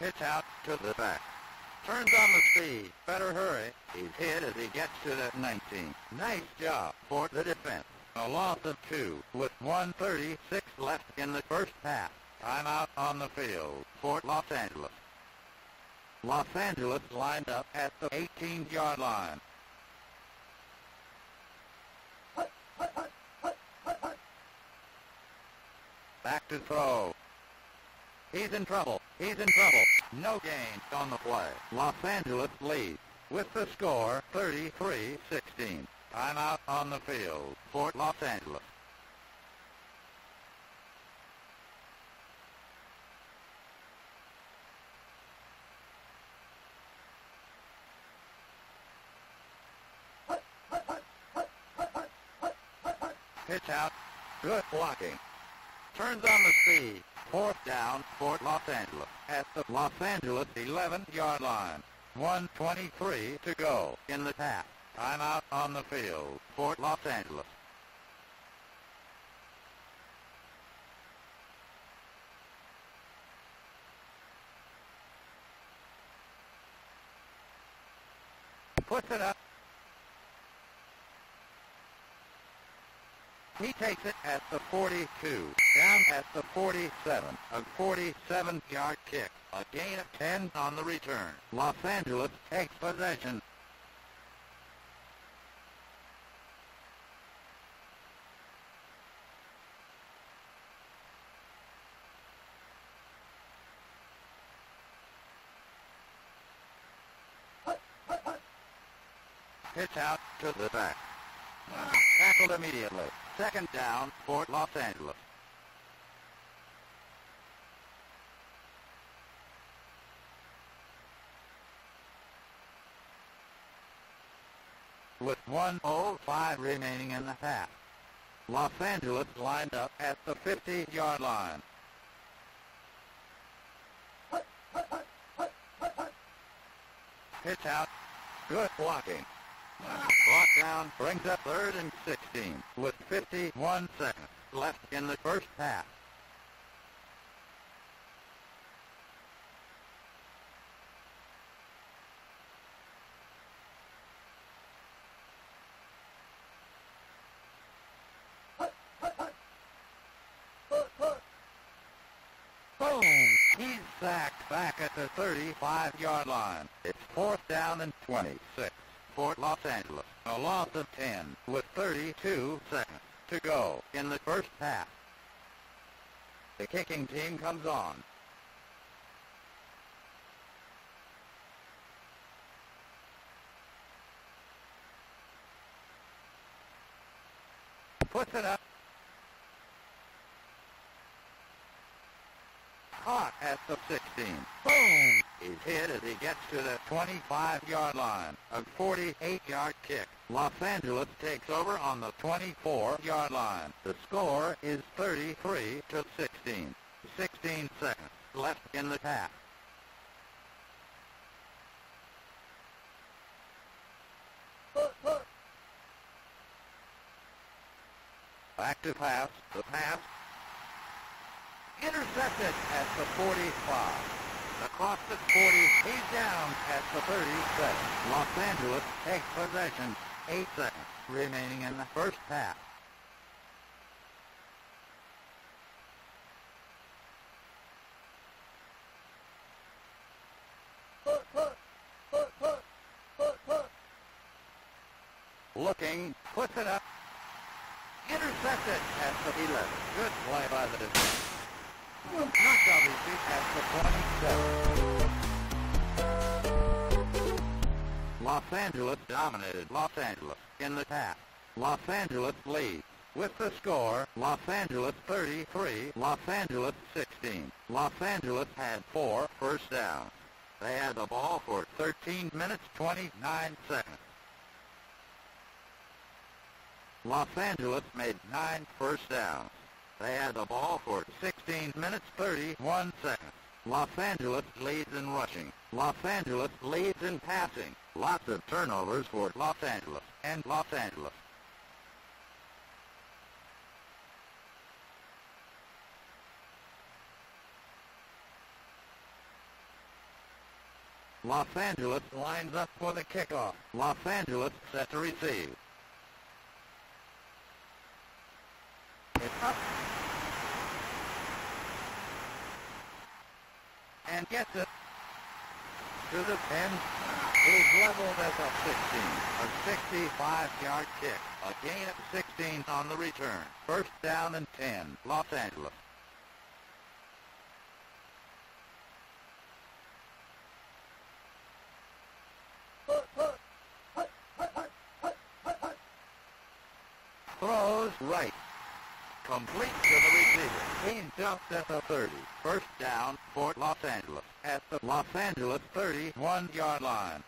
Pitch out to the back. Turns on the speed. Better hurry. He's hit as he gets to the 19. Nice job for the defense. A loss of 2 with 1:36 left in the first half. Timeout on the field for Los Angeles. Los Angeles lined up at the 18-yard line. Back to throw. He's in trouble. He's in trouble. No gain on the play. Los Angeles leads with the score 33-16. Timeout on the field for Los Angeles. Pitch out. Good blocking. Turns on the speed. Fourth down for Los Angeles at the Los Angeles 11-yard line. 1:23 to go in the half. Timeout on the field for Los Angeles. Puts it up. He takes it at the 42, down at the 47, a 47-yard kick, a gain of 10 on the return. Los Angeles takes possession. Pitch out to the back. Tackled immediately. Second down for Los Angeles. With 1:05 remaining in the half. Los Angeles lined up at the 50-yard line. Pitch out. Good blocking. Brought down brings up 3rd and 16 with 51 seconds left in the first half. He's sacked back at the 35-yard line. It's 4th down and 26. Fort Los Angeles, a loss of 10 with 32 seconds to go in the first half. The kicking team comes on. Puts it up. Caught at the 16. Boom! He's hit as he gets to the 25-yard line. A 48-yard kick. Los Angeles takes over on the 24-yard line. The score is 33-16. 16 seconds left in the path. Back to pass. The pass intercepted at the 45. Across the 40, he's down at the 37. Los Angeles takes possession. 8 seconds remaining in the first half. Looking, puts it up. Intercepted at the 11. Good play by the defense. Knocked out his feet at the 27. Los Angeles dominated Los Angeles in the half. Los Angeles leads with the score Los Angeles 33, Los Angeles 16. Los Angeles had 4 first downs. They had the ball for 13 minutes 29 seconds. Los Angeles made 9 first downs. They had the ball for 16 minutes, 31 seconds. Los Angeles leads in rushing. Los Angeles leads in passing. Lots of turnovers for Los Angeles and Los Angeles. Los Angeles lines up for the kickoff. Los Angeles set to receive. It's up. And gets it to the 10. He's leveled at the 16. A 65-yard kick. A gain of 16 on the return. First down and 10, Los Angeles. Throws right. Complete to the receiver. He dumped at the 30. First down for Los Angeles at the Los Angeles 31-yard line.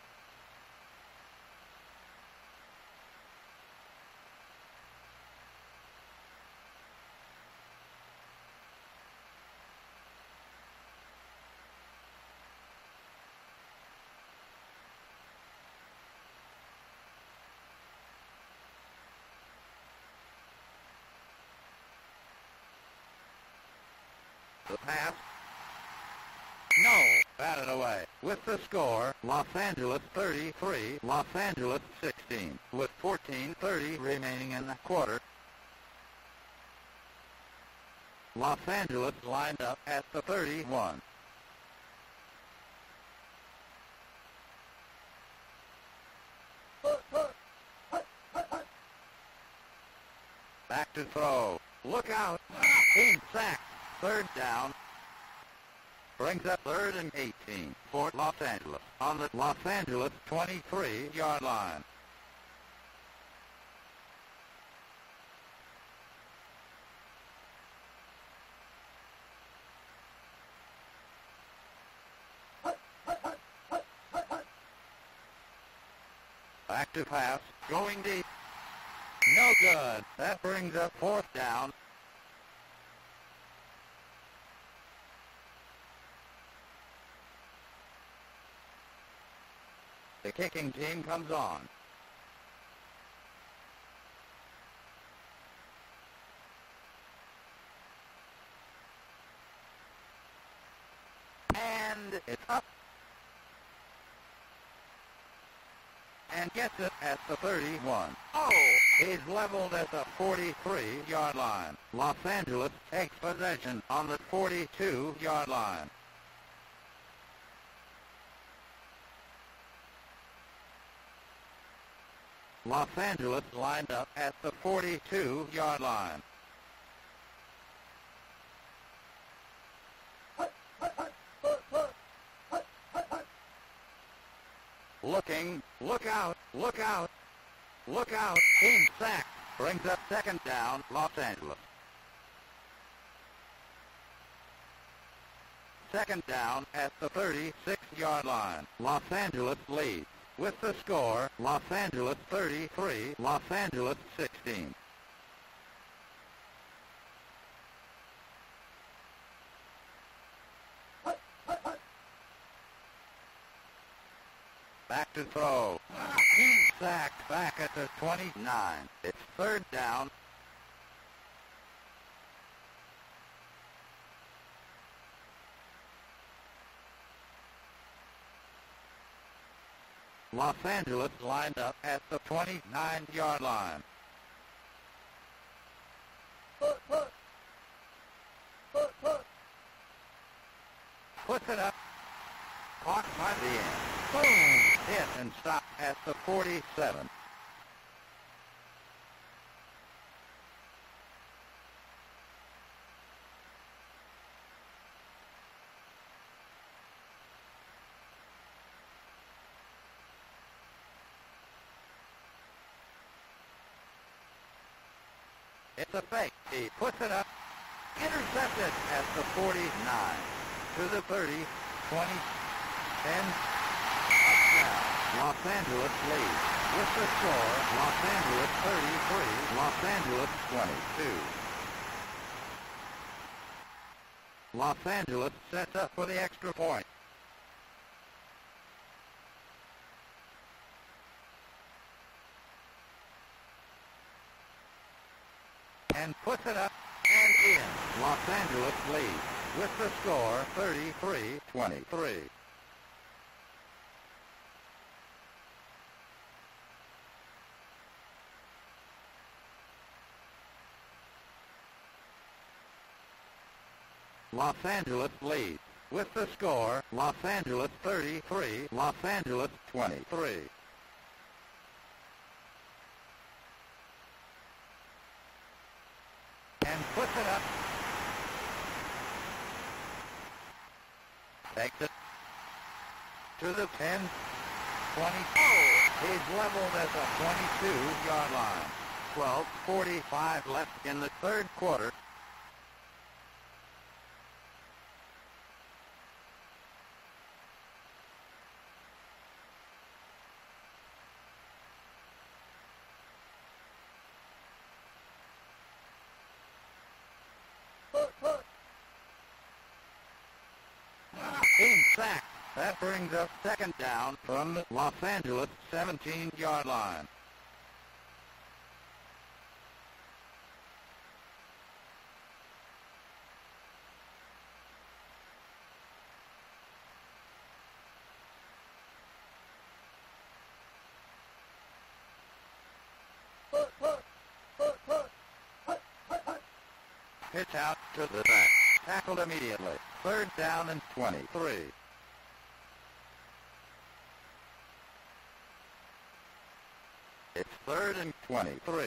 The pass. No. Batted away. With the score, Los Angeles 33, Los Angeles 16. With 14:30 remaining in the quarter. Los Angeles lined up at the 31. Back to throw. Look out. Team sack. Third down brings up third and 18 for Los Angeles on the Los Angeles 23-yard line. Back to pass, going deep. No good. That brings up fourth down. The kicking team comes on. And it's up. And gets it at the 31. Oh! He's leveled at the 43-yard line. Los Angeles takes possession on the 42-yard line. Los Angeles lined up at the 42-yard line. Looking, look out, look out, look out. Team sack brings up second down, Los Angeles. Second down at the 36-yard line. Los Angeles leads. With the score, Los Angeles 33, Los Angeles 16. to throw. He's sacked back at the 29. It's third down. Los Angeles lined up at the 29-yard line. Puts it up. Caught by the end. Boom! Hit and stopped at the 47. It's a fake. He puts it up. Intercepted at the 49. To the 30, 20, 10. Touchdown. Los Angeles leads. With the score, Los Angeles 33, Los Angeles 22. Los Angeles sets up for the extra point. And puts it up and in. Los Angeles leads with the score 33-23. Los Angeles leads with the score Los Angeles 33, Los Angeles 23. Puts it up. Takes it to the 10, 20. He's leveled at the 22-yard line. 12:45 left in the third quarter. Sack. That brings up second down from the Los Angeles 17-yard line. Pitch out to the back. Tackled immediately. Third down and 23. It's third and 23.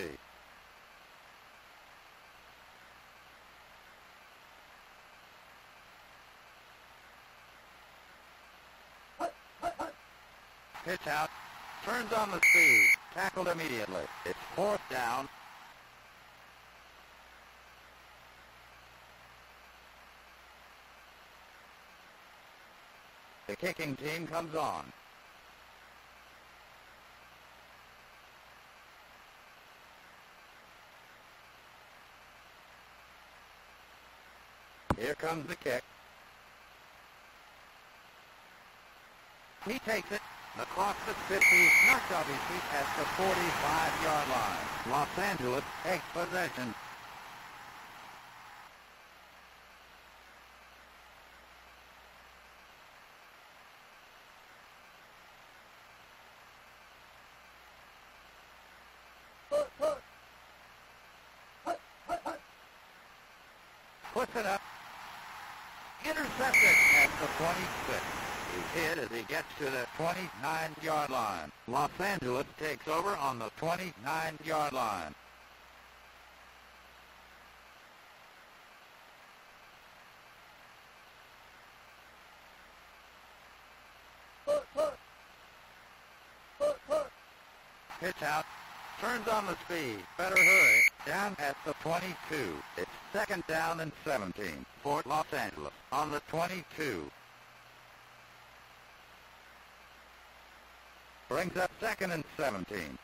Pitch out. Turns on the speed. Tackled immediately. It's fourth down. The kicking team comes on. Here comes the kick. He takes it. The clock at 50, knocked off his feet at the 45-yard line. Los Angeles takes possession. Puts it up. Intercepted at the 26. He's hit as he gets to the 29-yard line. Los Angeles takes over on the 29-yard line. Pitch out. Turns on the speed. Better hurry. Down at the 22. It's second down and 17 for Los Angeles on the 22. Brings up second and 17.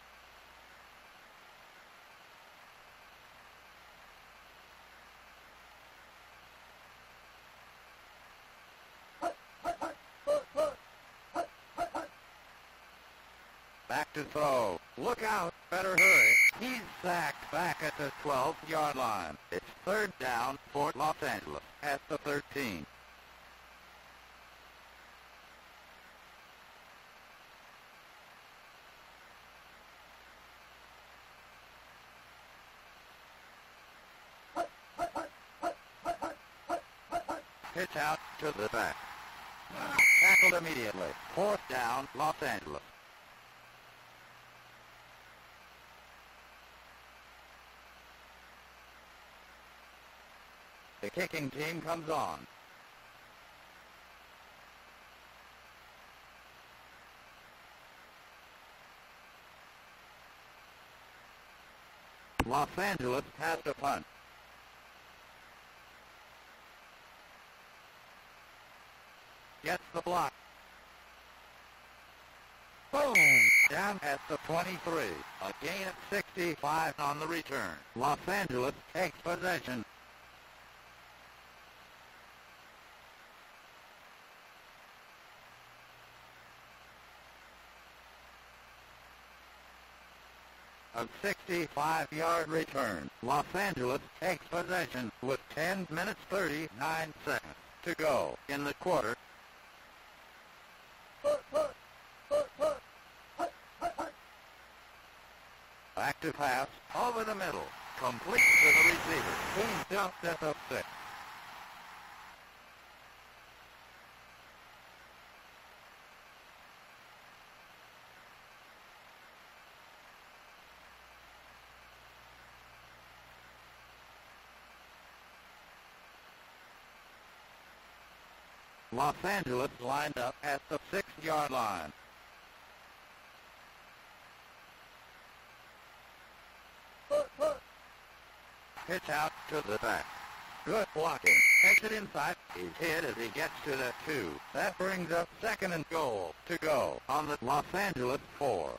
to throw. Look out, better hurry. He's sacked back at the 12-yard line. It's third down for Los Angeles at the 13. Pitch out to the back. Tackled immediately. Fourth down, Los Angeles. The kicking team comes on. Los Angeles has to punt. Gets the block. Boom! Down at the 23. A gain of 65 on the return. Los Angeles takes possession. A 65-yard return. Los Angeles takes possession with 10 minutes 39 seconds to go in the quarter. Back to pass, over the middle, complete to the receiver. He dumped at the 6. Los Angeles lined up at the 6-yard line. Pitch out to the back. Good blocking. Takes it inside. He's hit as he gets to the 2. That brings up second and goal to go on the Los Angeles 4.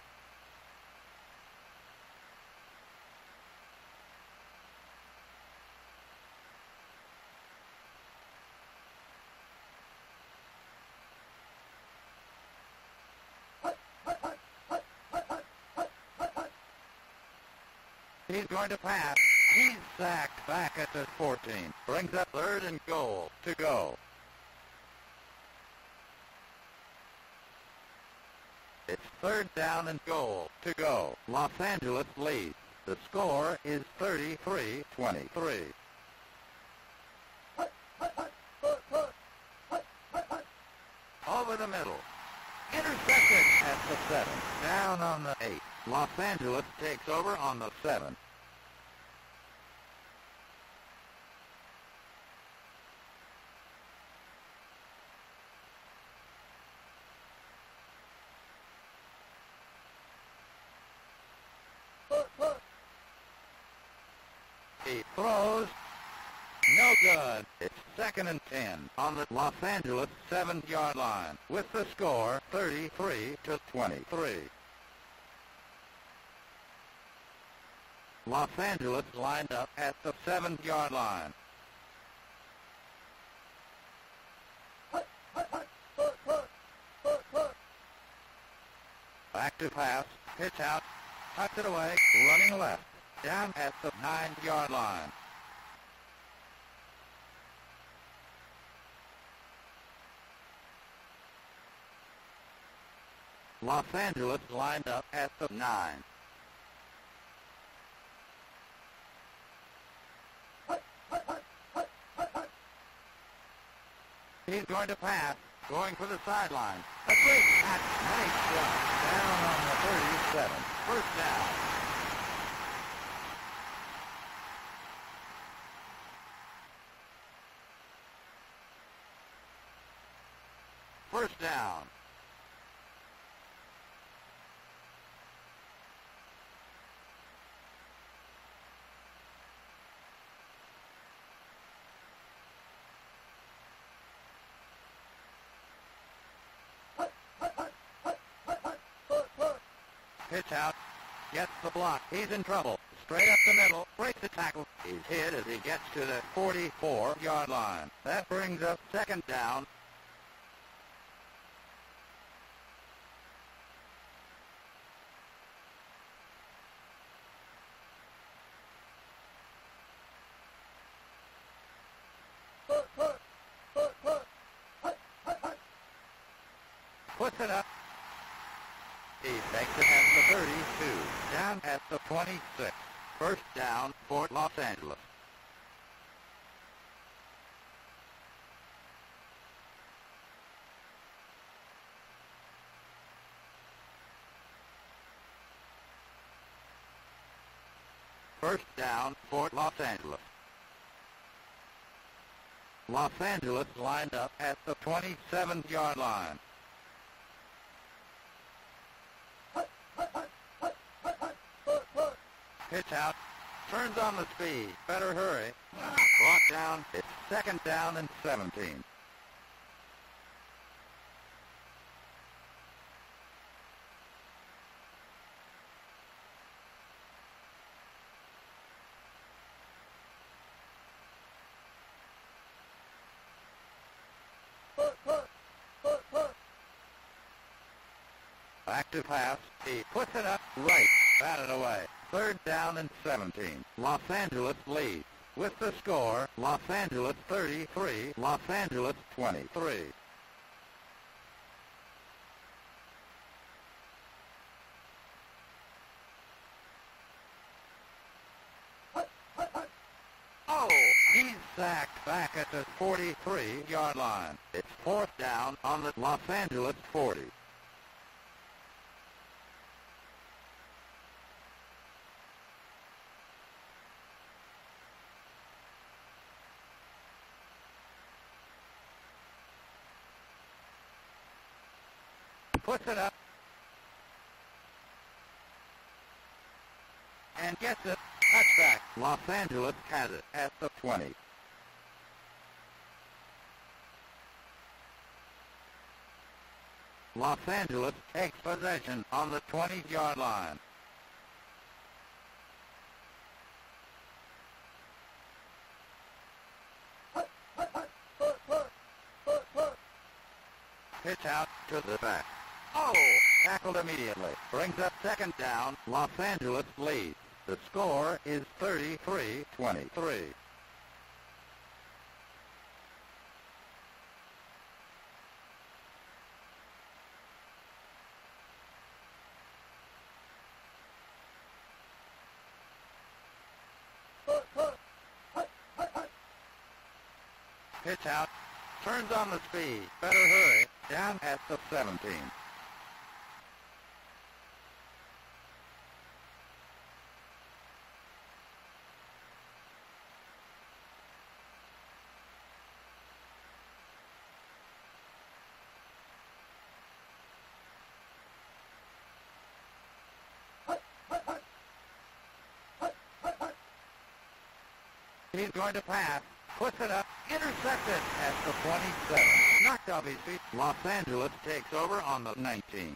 He's going to pass. He's sacked back at the 14. Brings up third and goal to go. It's third down and goal to go. Los Angeles leads. The score is 33-23. Over the middle. Intercepted at the 7. Down on the 8. Los Angeles takes over on the 7. He throws. No good. It's second and 10 on the Los Angeles 7-yard line with the score 33-23. Los Angeles lined up at the 7-yard line. Back to pass. Pitch out. Tucks it away. Running left. Down at the 9-yard line. Los Angeles lined up at the 9. He's going to pass, going for the sideline. A great catch, nice shot. Down on the 37. First down. First down. Pitch out, gets the block, he's in trouble, straight up the middle, breaks the tackle, he's hit as he gets to the 44-yard line. That brings up second down. puts it up. Deflected at the 32, down at the 26. First down for Los Angeles. First down for Los Angeles. Los Angeles lined up at the 27-yard line. Pitch out. Turns on the speed. Better hurry. Brought down. It's second down and 17. Active pass. He puts it up right. Batted away. Third down and 17. Los Angeles leads. With the score, Los Angeles 33, Los Angeles 23. Oh! He's sacked back at the 43-yard line. It's fourth down on the Los Angeles 40. Puts it up and gets it. Touchback. Los Angeles has it at the 20. Los Angeles takes possession on the 20-yard line. Pitch out to the back. Oh! Tackled immediately. Brings up second down. Los Angeles leads. The score is 33-23. Pitch out. Turns on the speed. Better hurry. Down at the 17. He's going to pass, puts it up, intercepted at the 27. Knocked off his feet. Los Angeles takes over on the 19.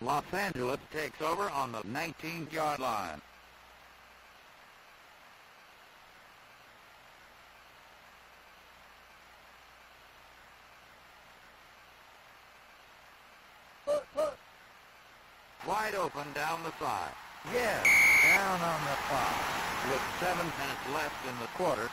Los Angeles takes over on the 19-yard line. Wide open down the side. Yes, down on the clock. With 7 minutes left in the quarter.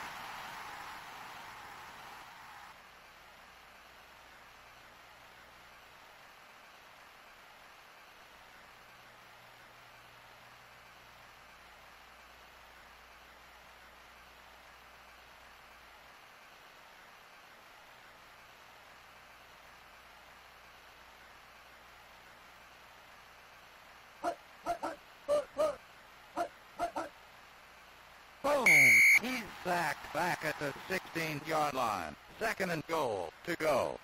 He's sacked back at the 16-yard line. Second and goal to go.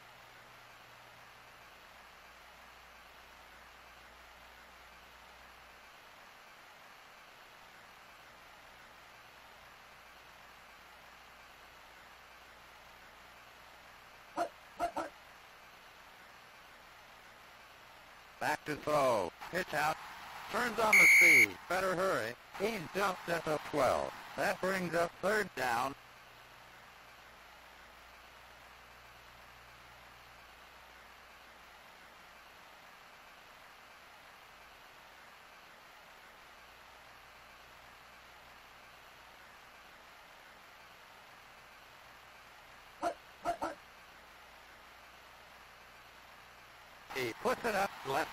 Back to throw. Pitch out. Turns on the speed. Better hurry. He's dumped at the 12. That brings up third down. He puts it up left.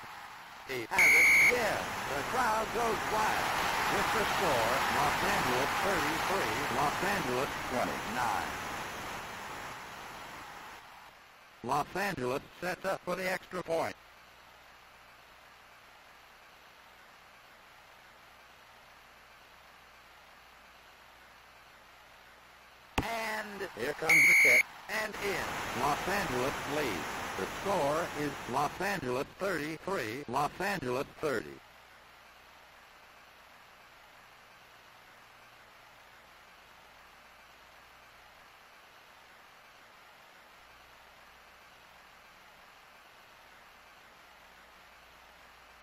He has it. Yes. The crowd goes wild. With the score, Los Angeles 33, Los Angeles 29. Los Angeles sets up for the extra point. And here comes the kick. And in. Los Angeles leads. The score is Los Angeles 33, Los Angeles 30.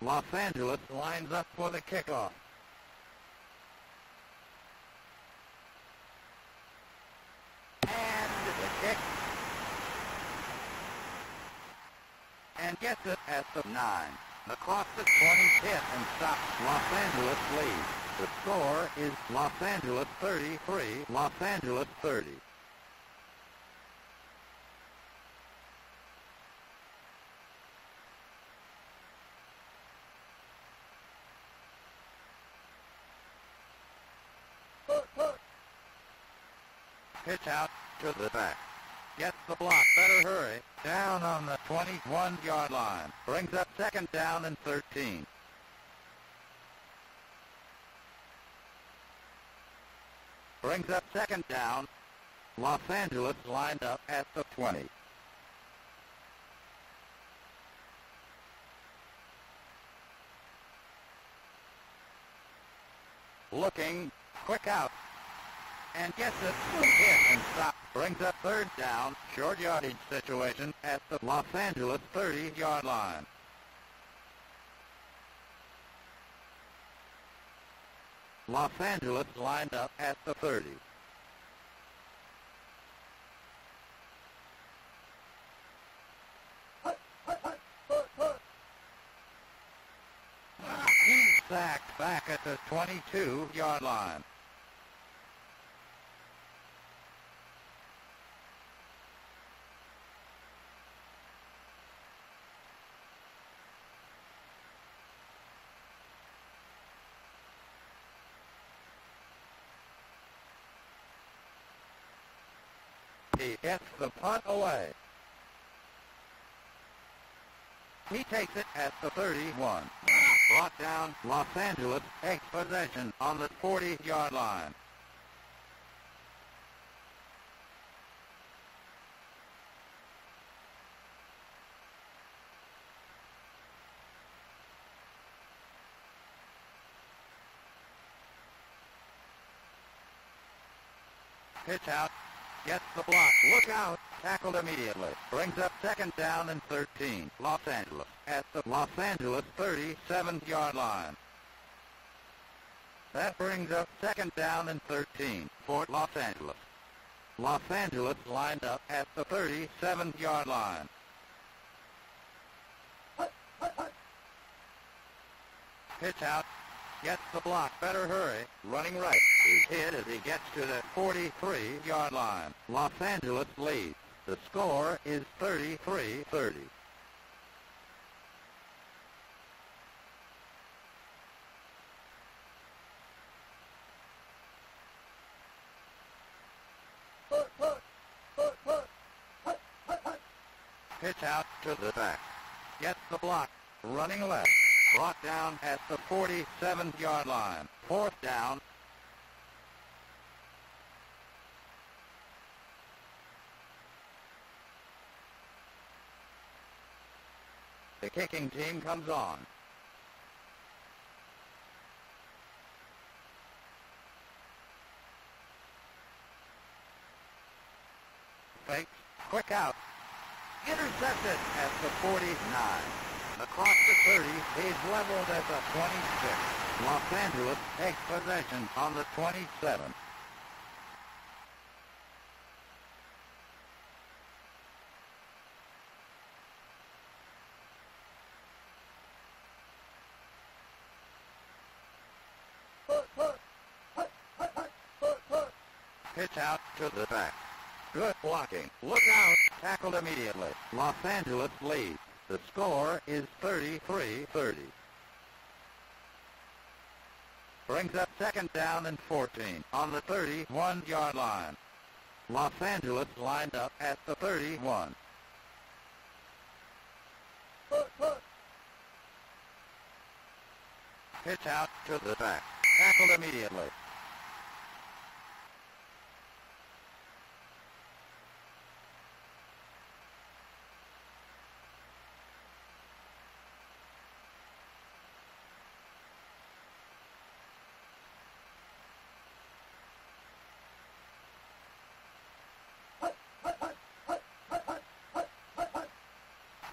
Los Angeles lines up for the kickoff. And the kick. And gets it at the 9. Across the 20, hit and stops. Los Angeles leads. The score is Los Angeles 33, Los Angeles 30. Pitch out to the back. Gets the block. Better hurry. Down on the 21-yard line. Brings up second down and 13. Brings up second down. Los Angeles lined up at the 20. Looking. Quick out. And gets it, hit and stop. Brings up third down, short yardage situation at the Los Angeles 30-yard line. Los Angeles lined up at the 30. He's sacked back at the 22-yard line. He gets the punt away. He takes it at the 31. Brought down, Los Angeles takes possession on the 40-yard line. Pitch out. Gets the block. Look out. Tackled immediately. Brings up second down and 13. Los Angeles at the Los Angeles 37-yard line. That brings up second down and 13 for Los Angeles. Los Angeles lined up at the 37-yard line. Pitch out. Gets the block. Better hurry. Running right. He's hit as he gets to the 43-yard line. Los Angeles leads. The score is 33-30. Pitch out to the back. Gets the block. Running left. Brought down at the 47-yard line. Fourth down. The kicking team comes on. Fakes. Quick out. Intercepted at the 49. Across the 30, he's leveled at the 26. Los Angeles takes possession on the 27. Pitch out to the back. Good blocking. Look out. Tackled immediately. Los Angeles leads. The score is 33-30. Brings up second down and 14 on the 31-yard line. Los Angeles lined up at the 31. Pitch out to the back. Tackled immediately.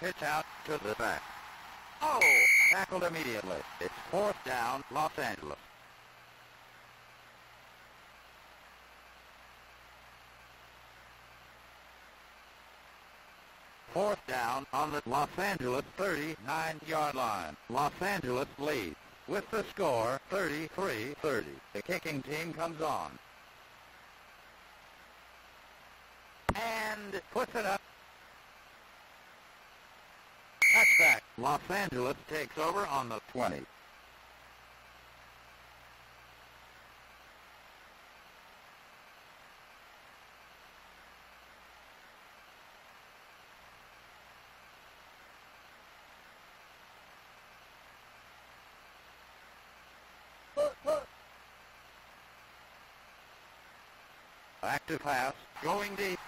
Pitch out to the back. Oh! Tackled immediately. It's fourth down, Los Angeles. Fourth down on the Los Angeles 39-yard line. Los Angeles leads with the score 33-30. The kicking team comes on and puts it up. Touchback. Los Angeles takes over on the 20. Back to pass, going deep.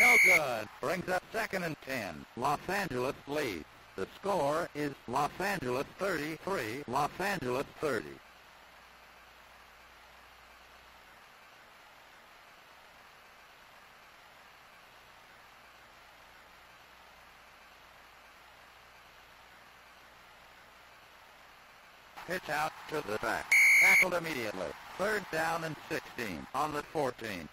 No good. Brings up second and 10. Los Angeles leads. The score is Los Angeles 33, Los Angeles 30. Pitch out to the back. Tackled immediately. Third down and 16 on the 14.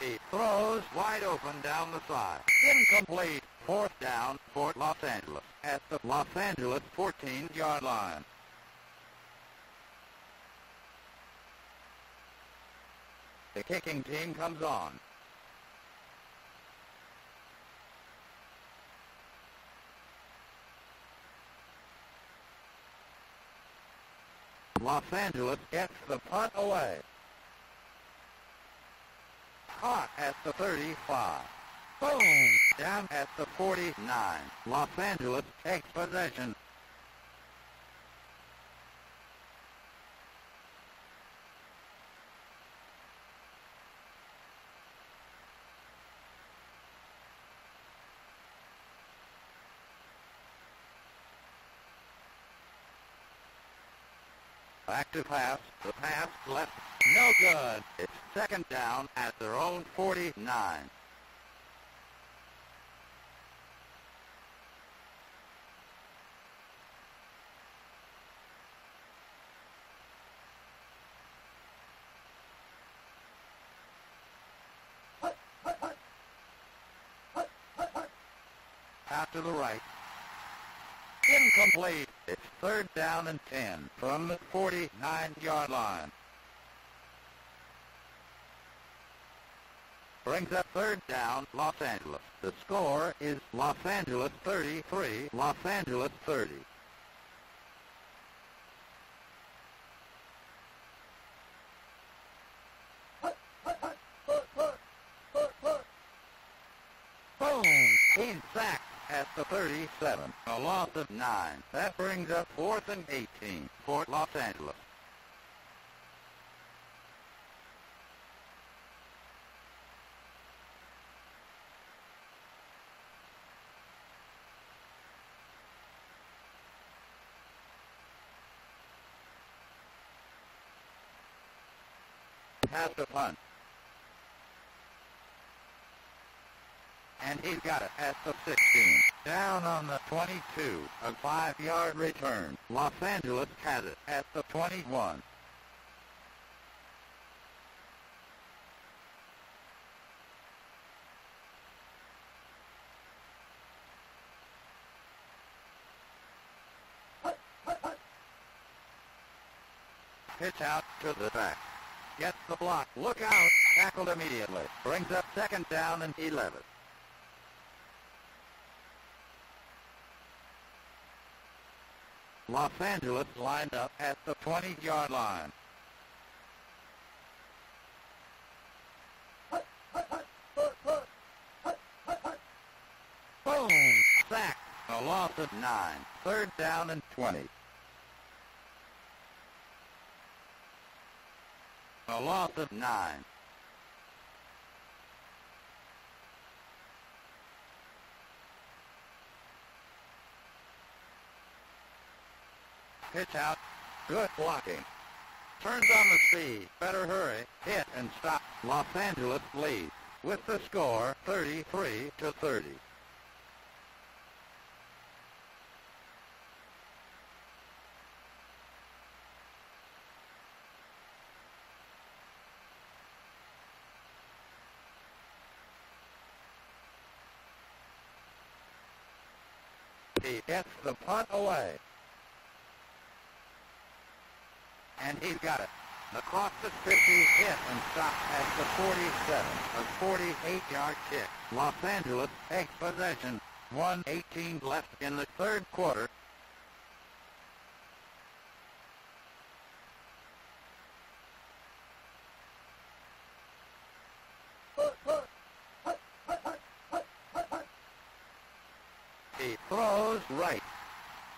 He throws wide open down the side. Incomplete. Fourth down for Los Angeles at the Los Angeles 14-yard line. The kicking team comes on. Los Angeles gets the punt away. Caught at the 35. Boom! Down at the 49. Los Angeles takes possession. Back to pass. The pass left. No good. It's second down at their own 49. Out to the right. Incomplete. It's third down and 10 from the 49-yard line. Brings up third down, Los Angeles. The score is Los Angeles 33, Los Angeles 30. Boom! He's sacked at the 37, a loss of 9. That brings up fourth and 18 for Los Angeles. Has to punt. And he's got it at the 16. Down on the 22, a 5-yard return. Los Angeles has it at the 21. Pitch out to the back. Gets the block. Look out. Tackled immediately. Brings up second down and 11. Los Angeles lined up at the 20-yard line. Boom! Sack. A loss of 9. Third down and 20. A loss of 9. Pitch out. Good blocking. Turns on the speed. Better hurry. Hit and stop. Los Angeles leads with the score 33-30. He gets the punt away. And he's got it. The clock at 50 hit and stop at the 47. A 48-yard kick. Los Angeles takes possession. 1:18 left in the third quarter. He throws right.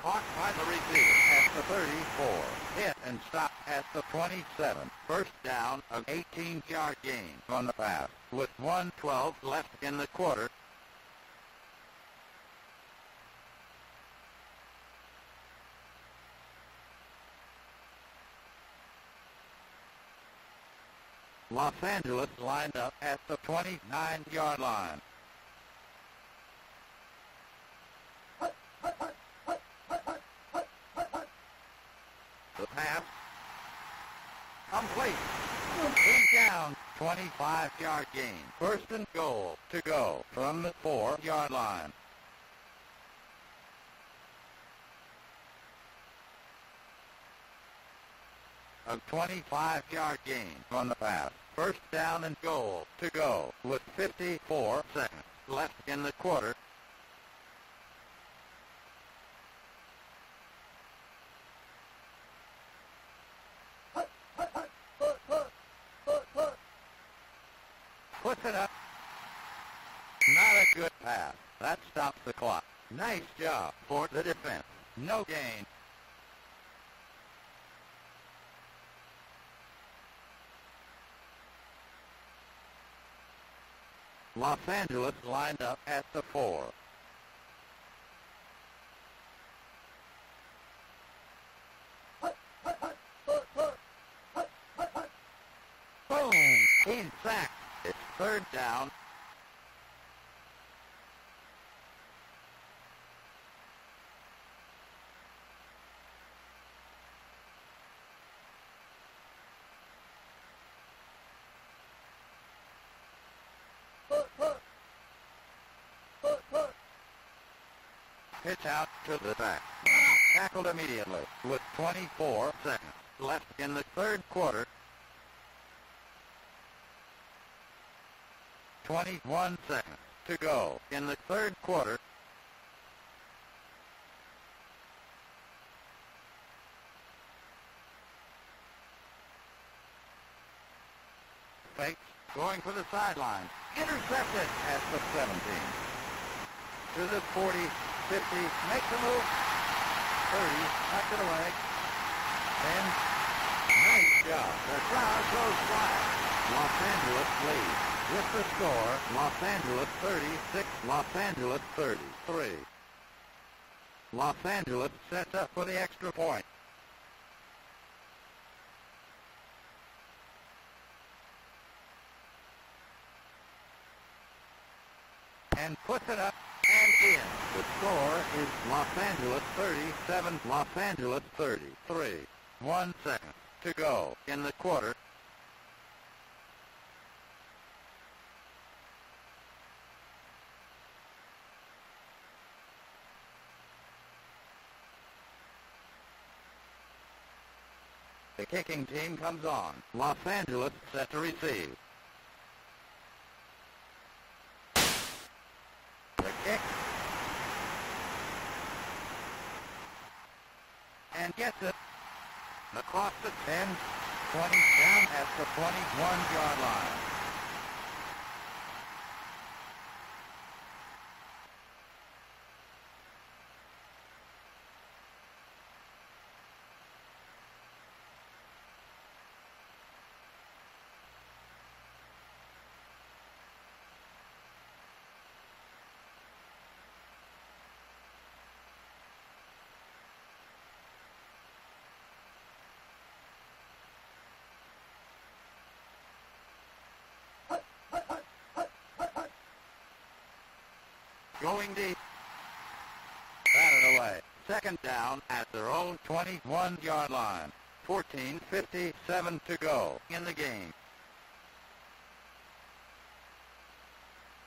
Caught by the receiver at the 34. Hit and stop at the 27. First down, an 18-yard gain on the pass with 1:12 left in the quarter. Los Angeles lined up at the 29-yard line. The pass. Complete. He's down. 25-yard gain. First and goal to go from the 4-yard line. A 25-yard gain on the pass. First down and goal to go with 54 seconds left in the quarter. Puts it up. Not a good pass. That stops the clock. Nice job for the defense. No gain. Los Angeles lined up at the 4. Boom! He's sacked. It's third down. Pitch out to the back. Tackled immediately with 24 seconds left in the third quarter. 21 seconds to go in the third quarter. Fakes, going for the sideline. Intercepted at the 17. To the 40, 50, makes a move. 30, tucks it away. 10, nice job. The crowd goes wild. Los Angeles leads with the score, Los Angeles 36, Los Angeles 33. Los Angeles sets up for the extra point. And puts it up and in. The score is Los Angeles 37, Los Angeles 33. 1 second to go in the quarter. kicking team comes on. Los Angeles set to receive. The kick. And gets it. Across the 10, 20 down at the 21-yard line. Going deep. Batted away. Second down at their own 21-yard line. 14:57 to go in the game.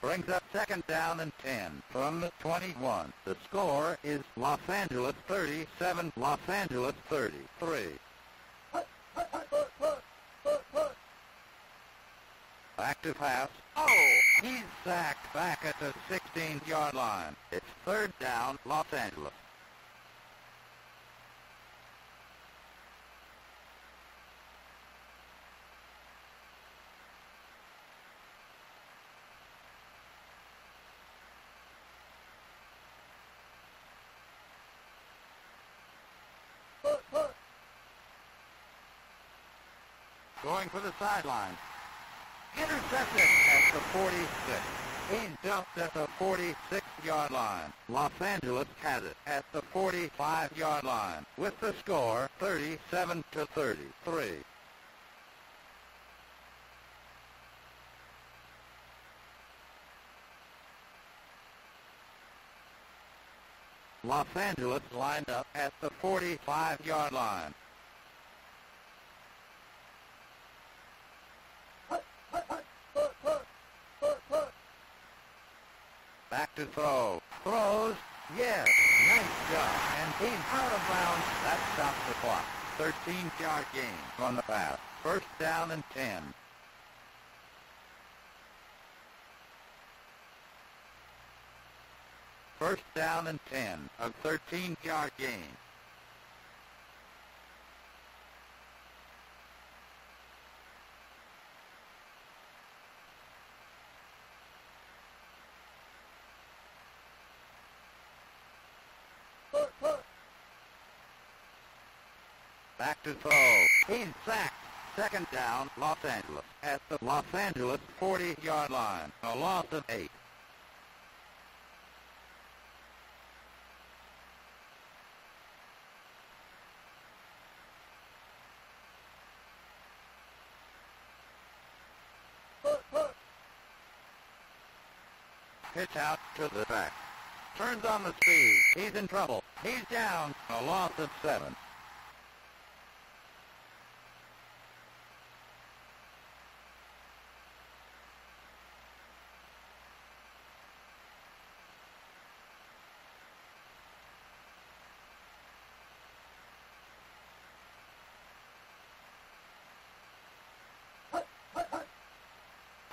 Brings up second down and 10 from the 21. The score is Los Angeles 37, Los Angeles 33. Back to pass. Oh! He's sacked back at the 16-yard line. It's third down, Los Angeles. Going for the sideline. Intercepted at the 46. He dumped at the 46-yard line. Los Angeles has it at the 45-yard line with the score 37 to 33. Los Angeles lined up at the 45-yard line. Back to throw. Throws. Yes. Nice job. And came out of bounds. That stopped the clock. 13-yard gain on the pass. First down and 10. First down and 10. A 13-yard gain. Back to throw. He's sacked. Second down, Los Angeles. At the Los Angeles 40-yard line. A loss of 8. Pitch out to the back. Turns on the speed. He's in trouble. He's down. A loss of 7.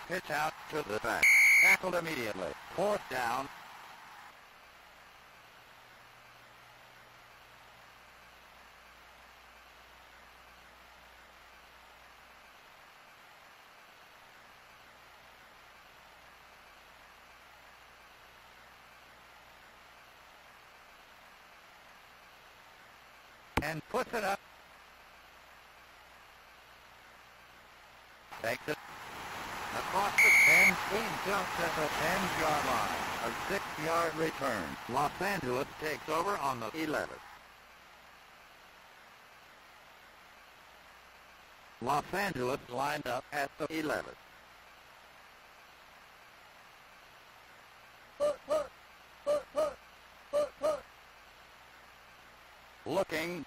Pitch out to the back. Tackled immediately. Fourth down. And puts it up. Takes it. Across the 10, he jumps at the 10-yard line. A 6-yard return. Los Angeles takes over on the 11th. Los Angeles lined up at the 11th. Looking.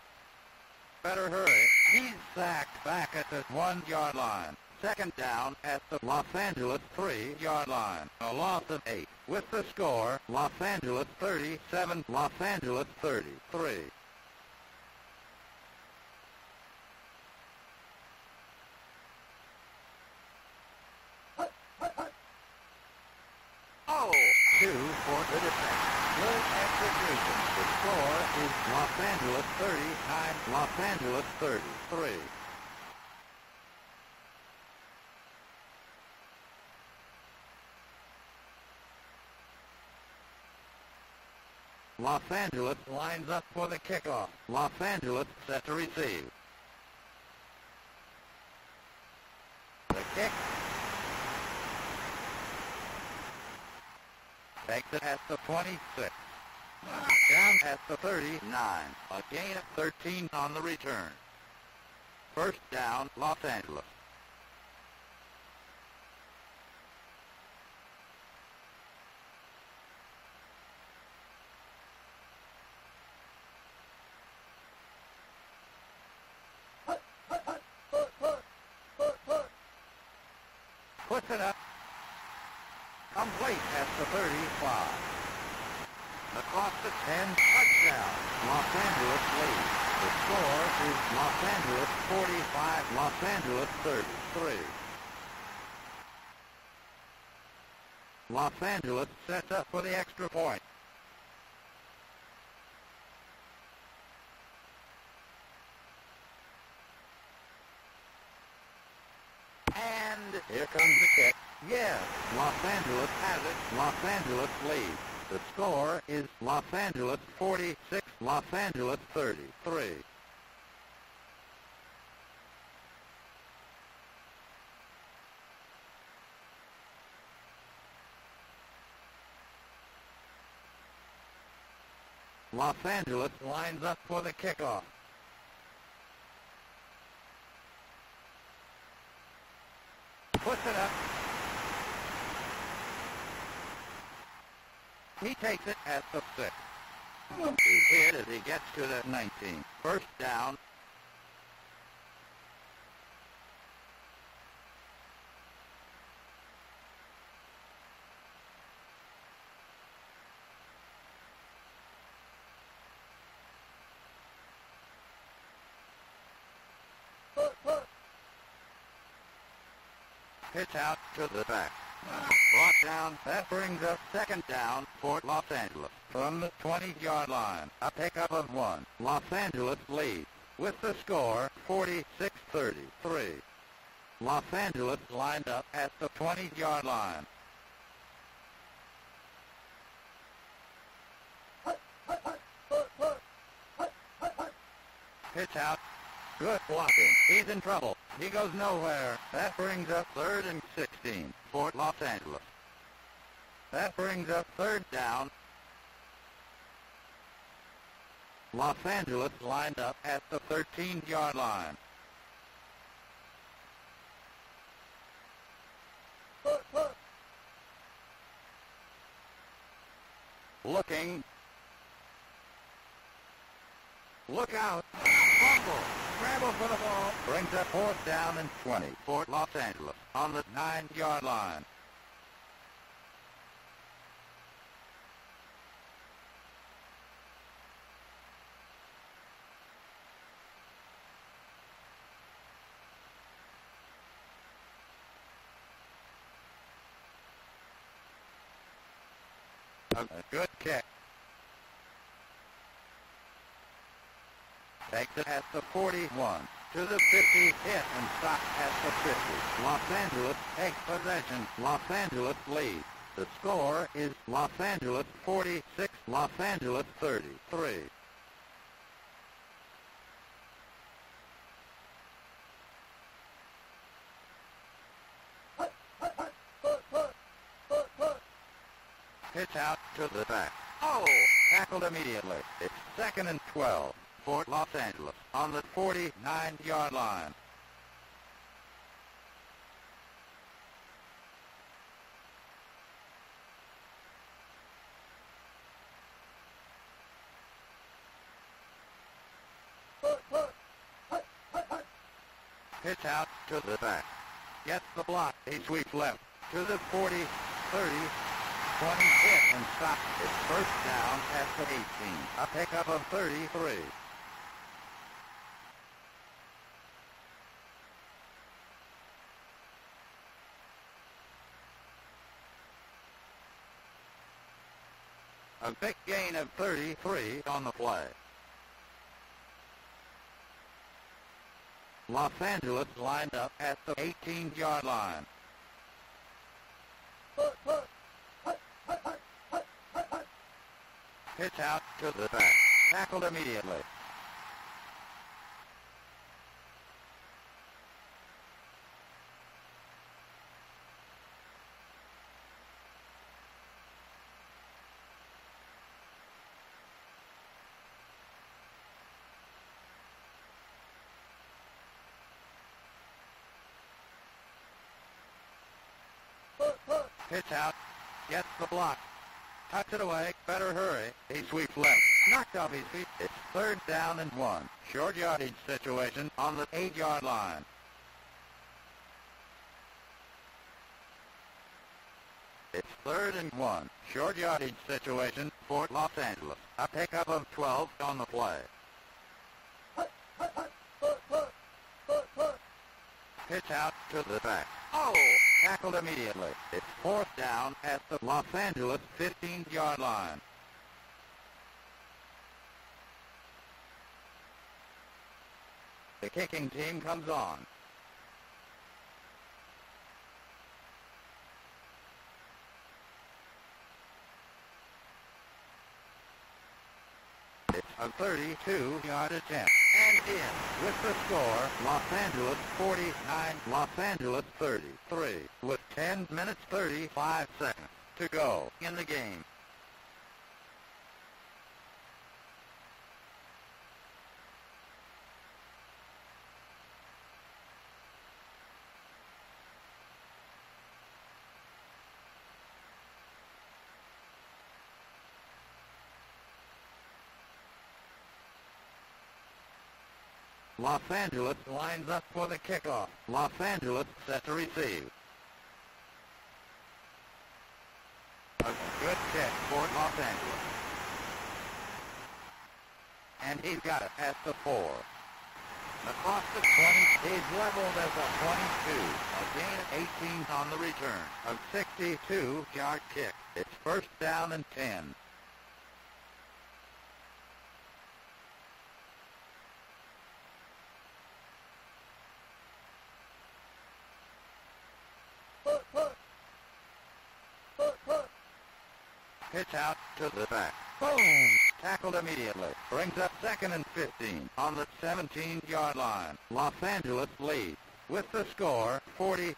Better hurry. He's sacked back at the 1-yard line. Second down at the Los Angeles 3-yard line. A loss of 8. With the score, Los Angeles 37, Los Angeles 33. Good execution. The score is Los Angeles 30 times Los Angeles 33. Los Angeles lines up for the kickoff. Los Angeles set to receive. The kick. Takes it at the 26. Down at the 39. A gain of 13 on the return. First down, Los Angeles. Puts it up. Complete at the 35. Across the 10, touchdown. Los Angeles lead. The score is Los Angeles 45, Los Angeles 33. Los Angeles sets up for the extra point. And here comes the kick. Yes, Los Angeles has it. Los Angeles leads. The score is Los Angeles 46, Los Angeles 33. Los Angeles lines up for the kickoff. Puts it up. He takes it at the 6. He's hit as he gets to the 19. First down. Pitch out to the back. Brought down. That brings up second down for Los Angeles. From the 20-yard line, a pickup of 1. Los Angeles leads with the score 46-33. Los Angeles lined up at the 20-yard line. Pitch out. Good blocking. He's in trouble. He goes nowhere. That brings up third and 16 for Los Angeles. That brings up third down. Los Angeles lined up at the 13-yard line. Looking. Look out. Fumble. Scramble for the ball brings up fourth down and 20 for Los Angeles on the 9-yard line. A good kick. Takes it at the 41, to the 50, hit and stop at the 50. Los Angeles takes possession. Los Angeles leads. The score is Los Angeles 46, Los Angeles 33. Pitch out to the back. Oh! Tackled immediately. It's second and 12. Fort Los Angeles on the 49-yard line. Pitch out to the back. Gets the block. He sweeps left to the 40, 30, 20, hit and stops. It's first down at the 18. A pickup of 33. A big gain of 33 on the play. Los Angeles lined up at the 18-yard line. Pitch out to the back. Tackled immediately. Pitch out, gets the block, tucks it away, better hurry, he sweeps left, knocked off his feet, it's 3rd down and 1, short yardage situation on the 8-yard line. It's 3rd and 1, short yardage situation for Los Angeles, a pickup of 12 on the play. Pitch out to the back. Oh! Tackled immediately. It's 4th down at the Los Angeles 15-yard line. The kicking team comes on. It's a 32-yard attempt. And in with the score, Los Angeles 49, Los Angeles 33, with 10 minutes 35 seconds to go in the game. Los Angeles lines up for the kickoff. Los Angeles set to receive. A good kick for Los Angeles. And he's got it at the 4. Across the 20, he's leveled at the 22. A gain of 18 on the return. A 62-yard kick. It's 1st down and 10. Pitch out to the back. Boom! Tackled immediately. Brings up 2nd and 15 on the 17-yard line. Los Angeles leads with the score 49-33.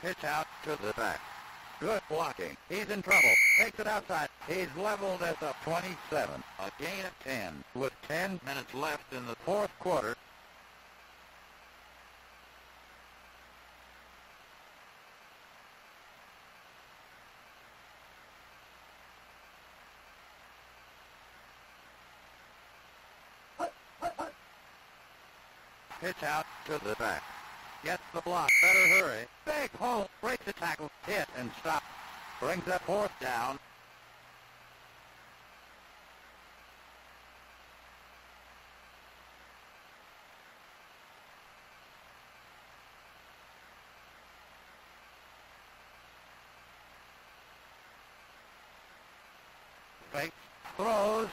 Pitch out to the back. Good blocking. He's in trouble. Takes it outside. He's leveled at the 27. A gain of 10 with 10 minutes left in the 4th quarter. Pitch out to the back. Gets the block. Better hurry. Big hole. Breaks the tackle. Hit and stops. Brings up 4th down. Fakes. Throws.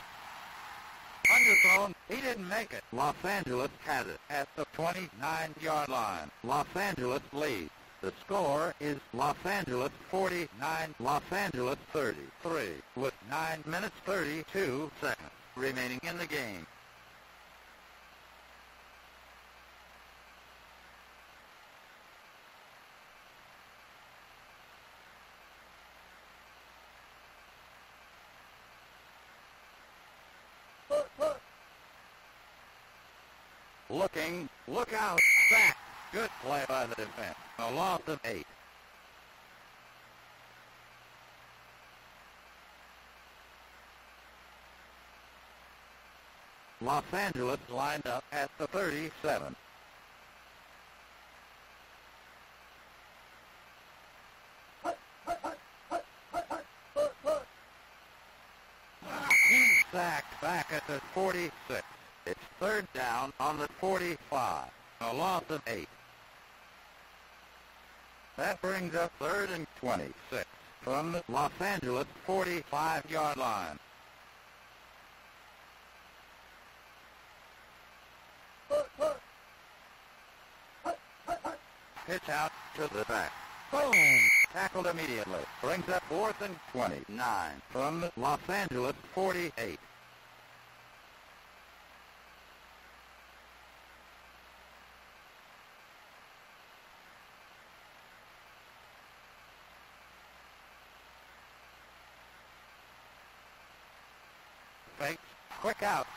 Underthrown. He didn't make it. Los Angeles has it at the 29-yard line. Los Angeles leads. The score is Los Angeles 49, Los Angeles 33, with 9 minutes 32 seconds remaining in the game. Looking, look out, sack. Good play by the defense. A loss of 8. Los Angeles lined up at the 37. Sack back at the 46. It's third down on the 45. A loss of 8. That brings up third and 26 from the Los Angeles 45-yard line. Pitch out to the back. Boom! Tackled immediately. Brings up fourth and 29 from the Los Angeles 48. Fakes. Quick out.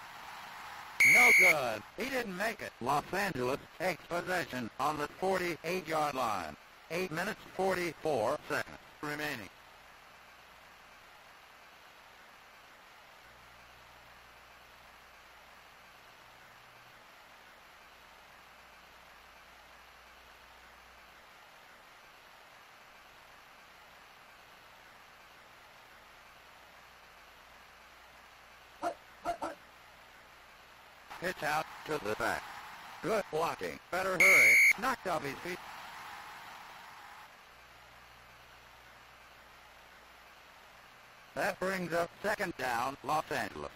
No good. He didn't make it. Los Angeles takes possession on the 48-yard line. 8 minutes, 44 seconds remaining. Pitch out to the back. Good blocking. Better hurry. Knocked off his feet. That brings up second down, Los Angeles.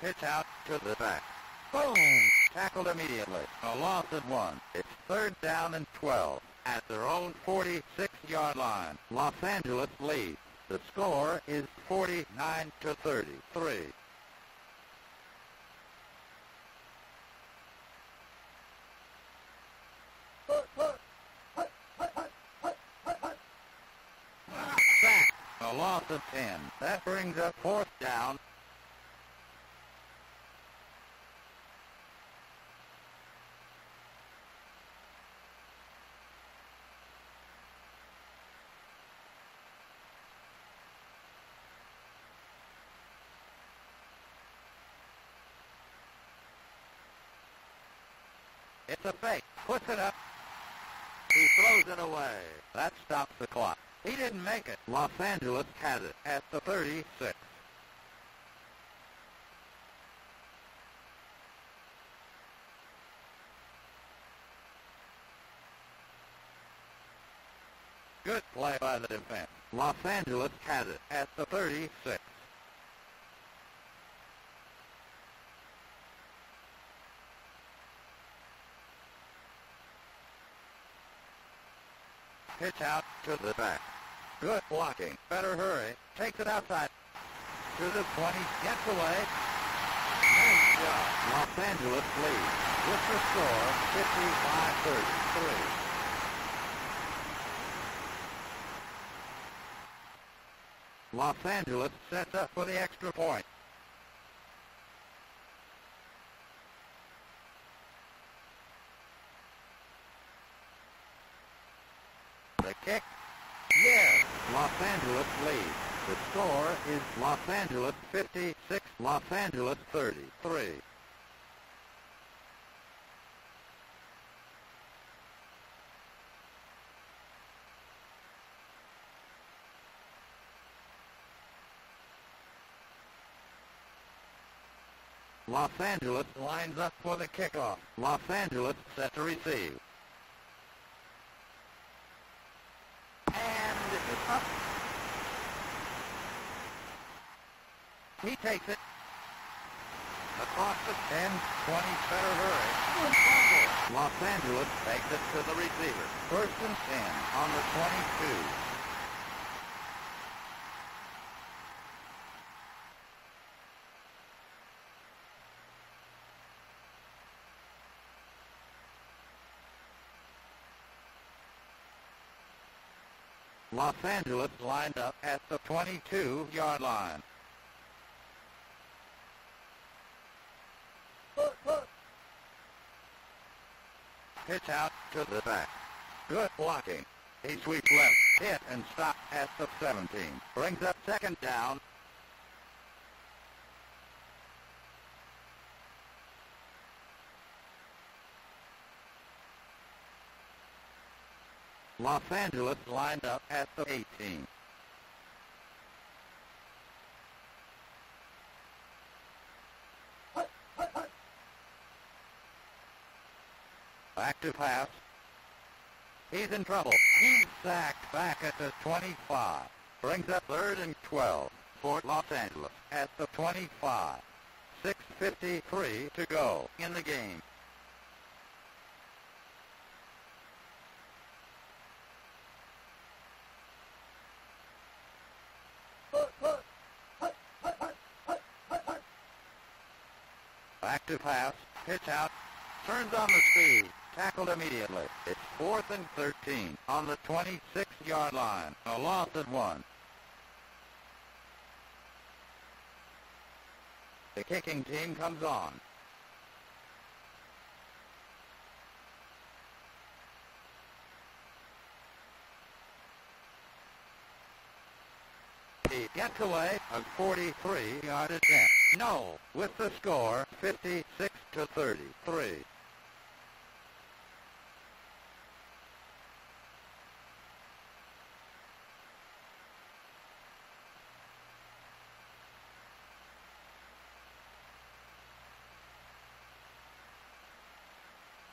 Pitch out to the back. Boom! Tackled immediately. A loss of 1. It's third down and 12 at their own 46-yard line. Los Angeles leads. The score is 49 to 33. Sack. A loss of 10. That brings up fourth down. It's a fake. Puts it up. He throws it away. That stops the clock. He didn't make it. Los Angeles has it at the 36. Good play by the defense. Los Angeles has it at the 36. Pitch out to the back. Good blocking. Better hurry. Takes it outside. To the 20. Gets away. Nice job. Los Angeles leads with the score 55-33. Los Angeles sets up for the extra point. The kick. Yes. Los Angeles leads. The score is Los Angeles 56, Los Angeles 33. Los Angeles lines up for the kickoff. Los Angeles set to receive. Up. He takes it. Across the 10, 20, better hurry. Los Angeles takes it to the receiver. First and 10 on the 22. Los Angeles lined up at the 22-yard line. Pitch out to the back. Good blocking. He sweeps left, hit and stops at the 17. Brings up second down. Los Angeles lined up at the 18. Back to pass. He's in trouble. He's sacked back at the 25. Brings up third and 12 for Los Angeles at the 25. 6:53 to go in the game. Back to pass. Pitch out. Turns on the speed. Tackled immediately. It's 4th and 13 on the 26-yard line. A loss at 1. The kicking team comes on. He gets away a 43-yard attempt. No, with the score 56-33.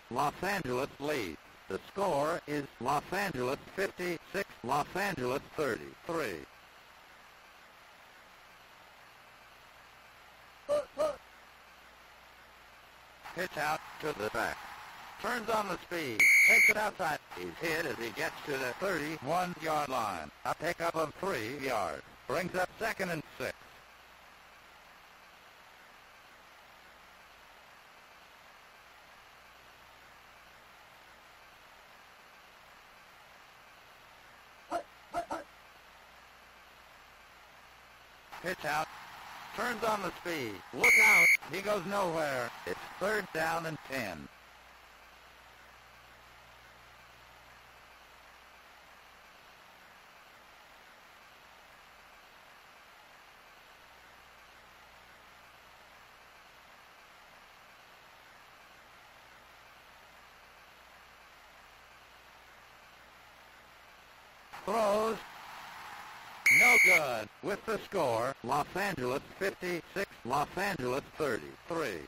Los Angeles leads. The score is Los Angeles 56, Los Angeles 33. Pitch out to the back. Turns on the speed. Takes it outside. He's hit as he gets to the 31-yard line. A pickup of 3 yards. Brings up 2nd and 6. Pitch out. Turns on the speed. Look out. He goes nowhere. It's 3rd down and 10. Throws. No good. With the score, Los Angeles 56, Los Angeles 33.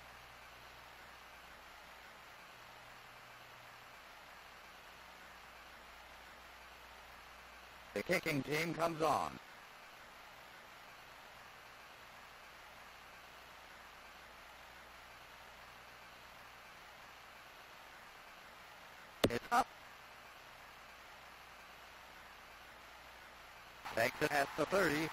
The kicking team comes on. It's up. Takes it at the 32.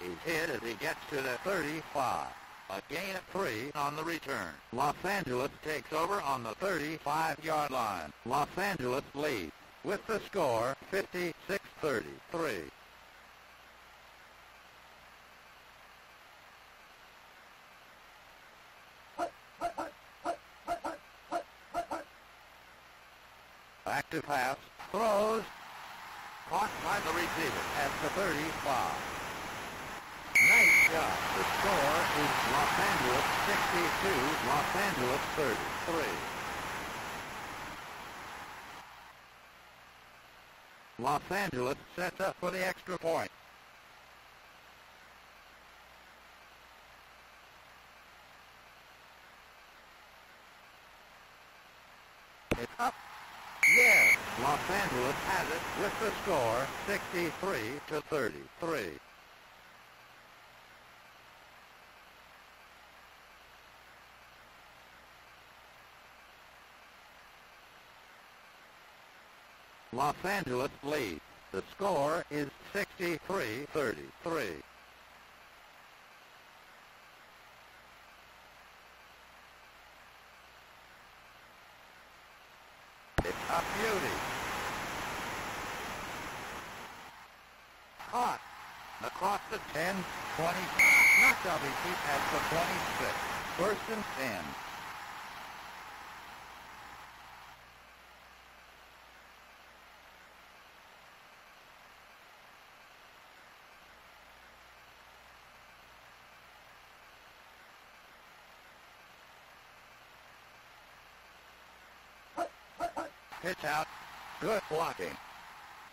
He's hit as he gets to the 35. A gain of 3 on the return. Los Angeles takes over on the 35-yard line. Los Angeles leads with the score 56-33. Back to pass. Throws. Caught by the receiver at the 35. Nice shot. The score is Los Angeles 62, Los Angeles 33. Los Angeles sets up for the extra point. It's up. Yes, Los Angeles has it with the score 63-33. Los Angeles leads. The score is 63-33. A beauty. Caught. Across the 10, 20. Knocked out at the 26. 1st and 10. Pitch out. Good blocking.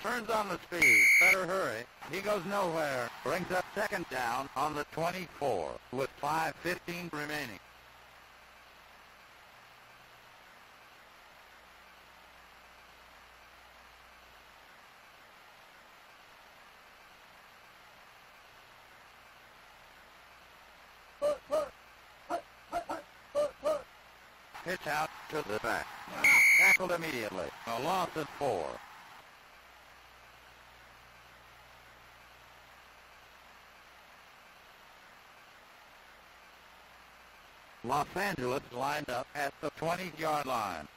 turns on the speed. Better hurry. He goes nowhere. Brings up second down on the 24 with 5:15 remaining. Pitch out to the back. Tackled immediately. A loss of 4. Los Angeles lined up at the 20-yard line.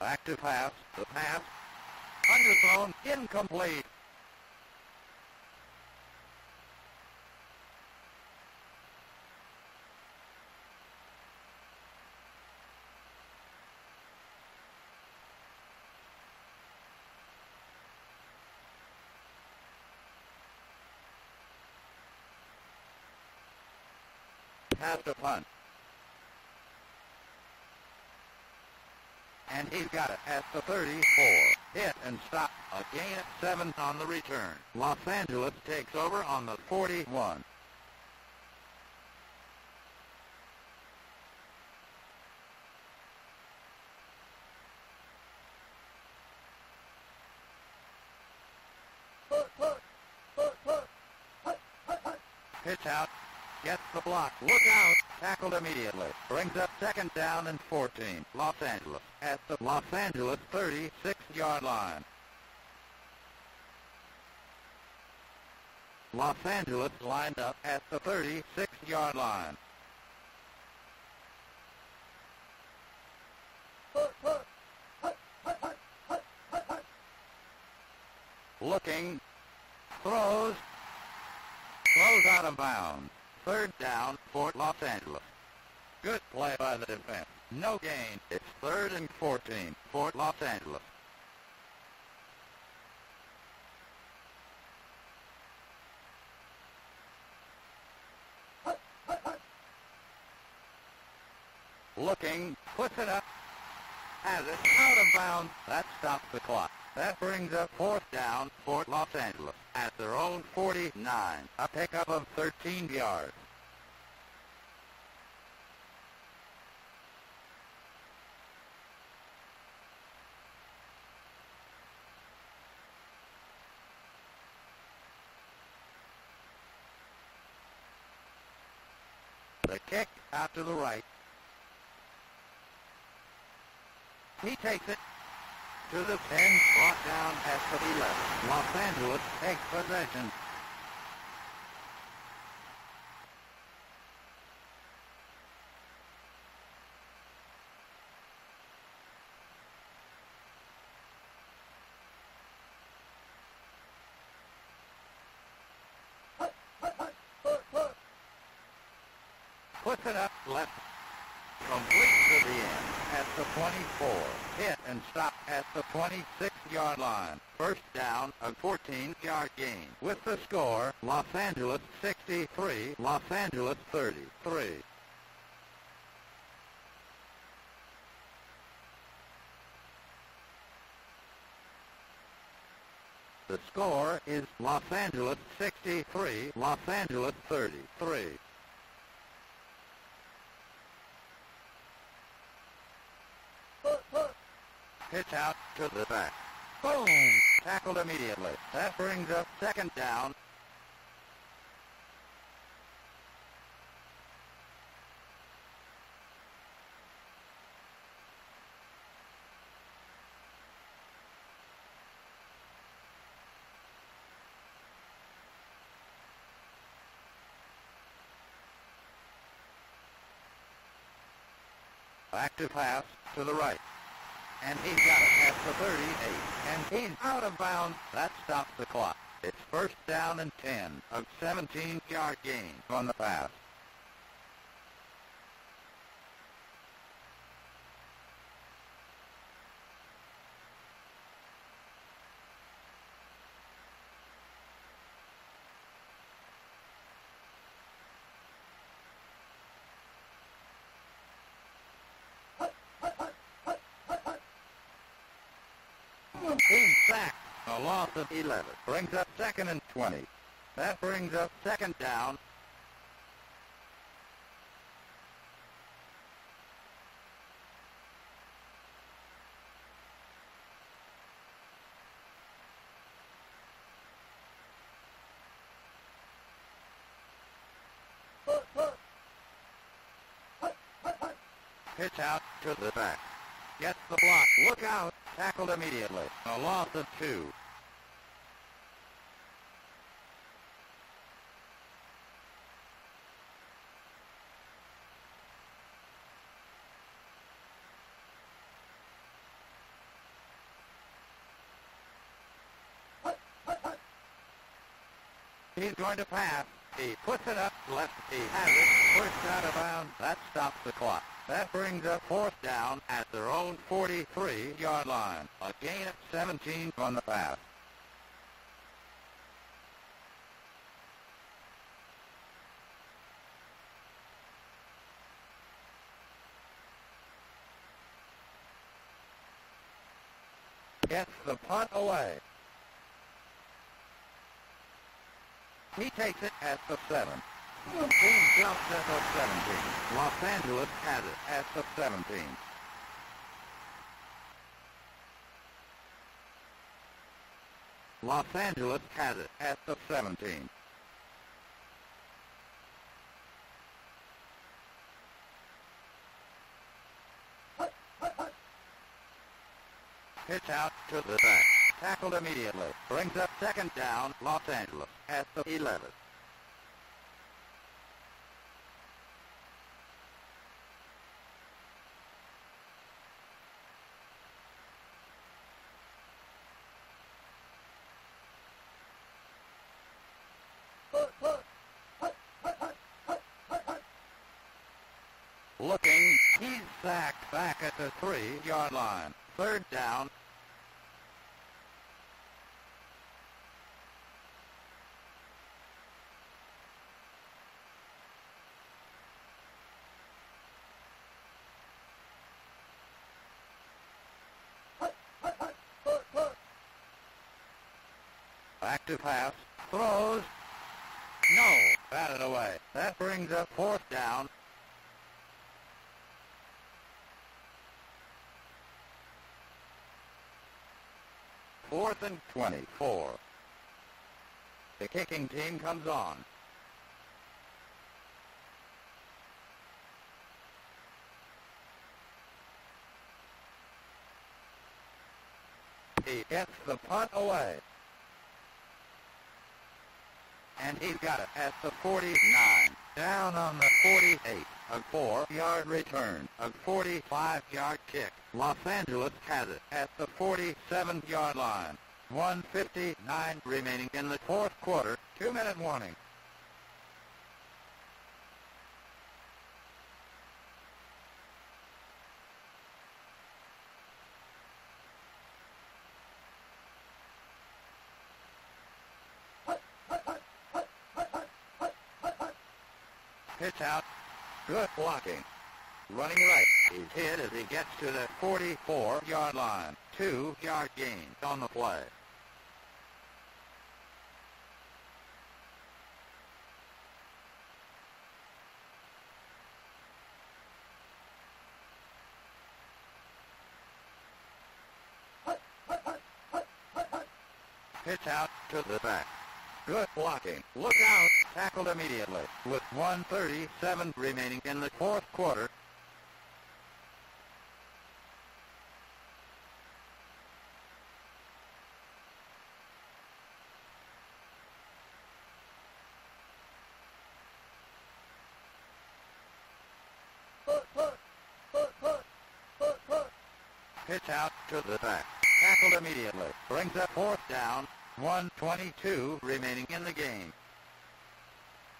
Back to pass. The pass. Underthrown. Incomplete. Has to punt. And he's got it at the 34. Hit and stop. A gain of 7 on the return. Los Angeles takes over on the 41. Pitch out. Gets the block. Look out. Tackled immediately. Brings up second down and 14. Los Angeles at the Los Angeles 36-yard line. Los Angeles lined up at the 36-yard line. Looking. Throws. Throws out of bounds. Third down for Los Angeles. Good play by the defense. No gain. It's third and 14 for Los Angeles. Looking. Puts it up. Has it out of bounds. That stops the clock. That brings up fourth down for Los Angeles at their own 49, a pickup of 13 yards. The kick out to the right. He takes it. To the 10, brought down at the 11. Los Angeles takes possession. Puts it up left. Complete to the end at the 24. Hit and stop at the 26-yard line. First down, a 14-yard gain. With the score, Los Angeles 63, Los Angeles 33. The score is Los Angeles 63, Los Angeles 33. Pitch out to the back. Boom! Tackled immediately. That brings up second down. Back to pass to the right. And he's got it at the 38. And he's out of bounds. That stops the clock. It's first down and 10. A 17-yard gain on the pass. sack. A loss of 11 brings up second and 20. That brings up second down. Pitch out to the back. Gets the block. Look out. Tackled immediately. A loss of 2. He's going to pass. He puts it up left. He has it. Pushed out of bounds. That stops the clock. That brings up fourth down at their own 43-yard line. A gain of 17 on the pass. Gets the punt away. He takes it at the 7. Team jumps at the 17. Los Angeles has it at the 17. Los Angeles has it at the 17. Pitch out to the back. Tackled immediately. Brings up second down. Los Angeles at the 11. Looking, he's sacked back at the 3-yard line. Third down. Back to pass. Throws. No. Batted away. That brings up fourth down. Fourth and 24. The kicking team comes on. He gets the punt away. And he's got it at the 49. Down on the 48. A 4-yard return. A 45-yard kick. Los Angeles has it at the 47-yard line. 1:59 remaining in the fourth quarter. 2-minute warning. Pitch out. Good blocking. Running right. He's hit as he gets to the 44-yard line. 2-yard gain on the play. Pitch out to the back. Good blocking. Look out. Tackled immediately with 1:37 remaining in the fourth quarter. Pitch out to the back. Tackled immediately. Brings up fourth down. 1:22 remaining in the game.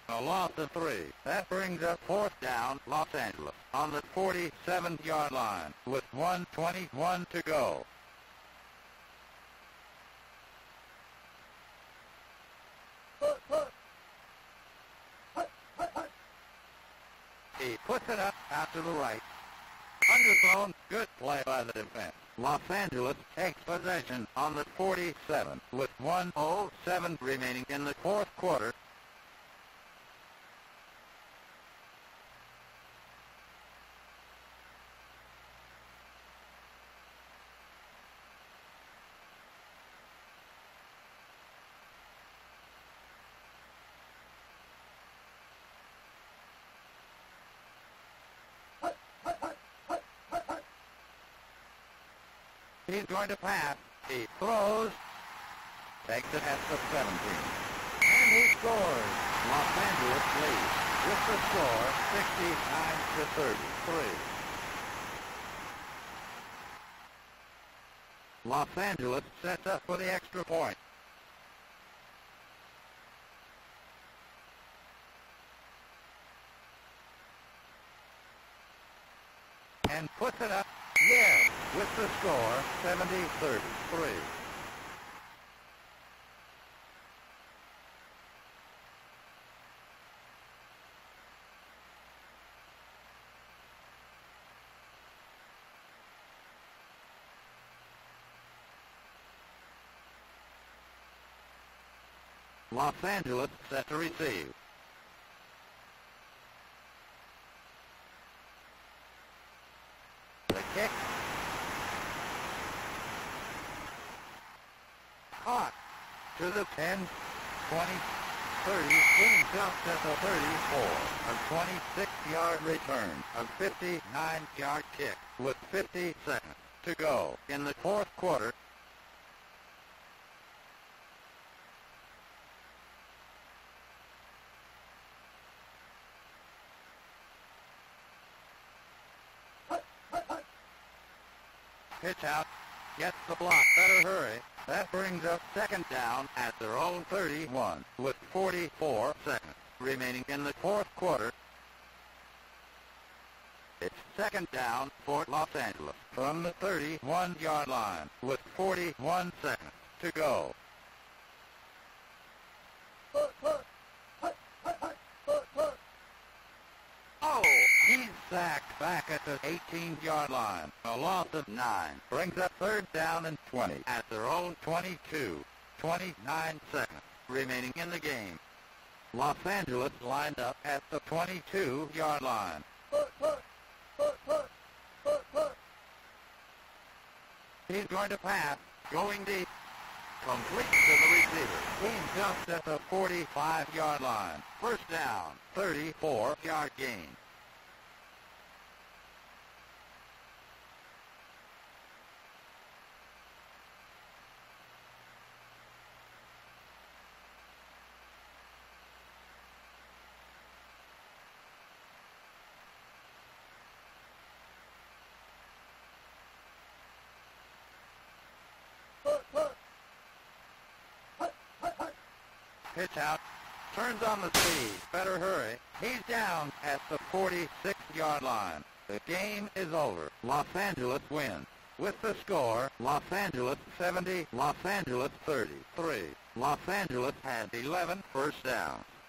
A loss of 3. That brings up fourth down, Los Angeles, on the 47-yard line with 1:21 to go. He puts it up out to the right. Underthrown. Good play by the defense. Los Angeles takes possession on the 47th with 1:07 remaining in the fourth quarter. He's going to pass. He throws. Takes it at the 17. And he scores. Los Angeles leads with the score 69-33. Los Angeles sets up for the extra point. And puts it up. Yes, with the score 70-33. Los Angeles set to receive. Kick. Caught to the 10, 20, 30, being dumped at the 34. A 26-yard return, a 59-yard kick with 50 seconds to go in the fourth quarter. Pitch out, gets the block, better hurry. That brings up second down at their own 31 with 44 seconds remaining in the fourth quarter. It's second down for Los Angeles from the 31-yard line with 41 seconds to go. Sacked back at the 18-yard line. A loss of 9 brings up third down and 20 at their own 22. 29 seconds remaining in the game. Los Angeles lined up at the 22-yard line. He's going to pass, going deep. Complete to the receiver. Team jumps at the 45-yard line. First down, 34-yard gain. Pitch out, turns on the speed, better hurry. He's down at the 46-yard line. The game is over. Los Angeles wins. With the score, Los Angeles 70, Los Angeles 33. Los Angeles had 11 first downs.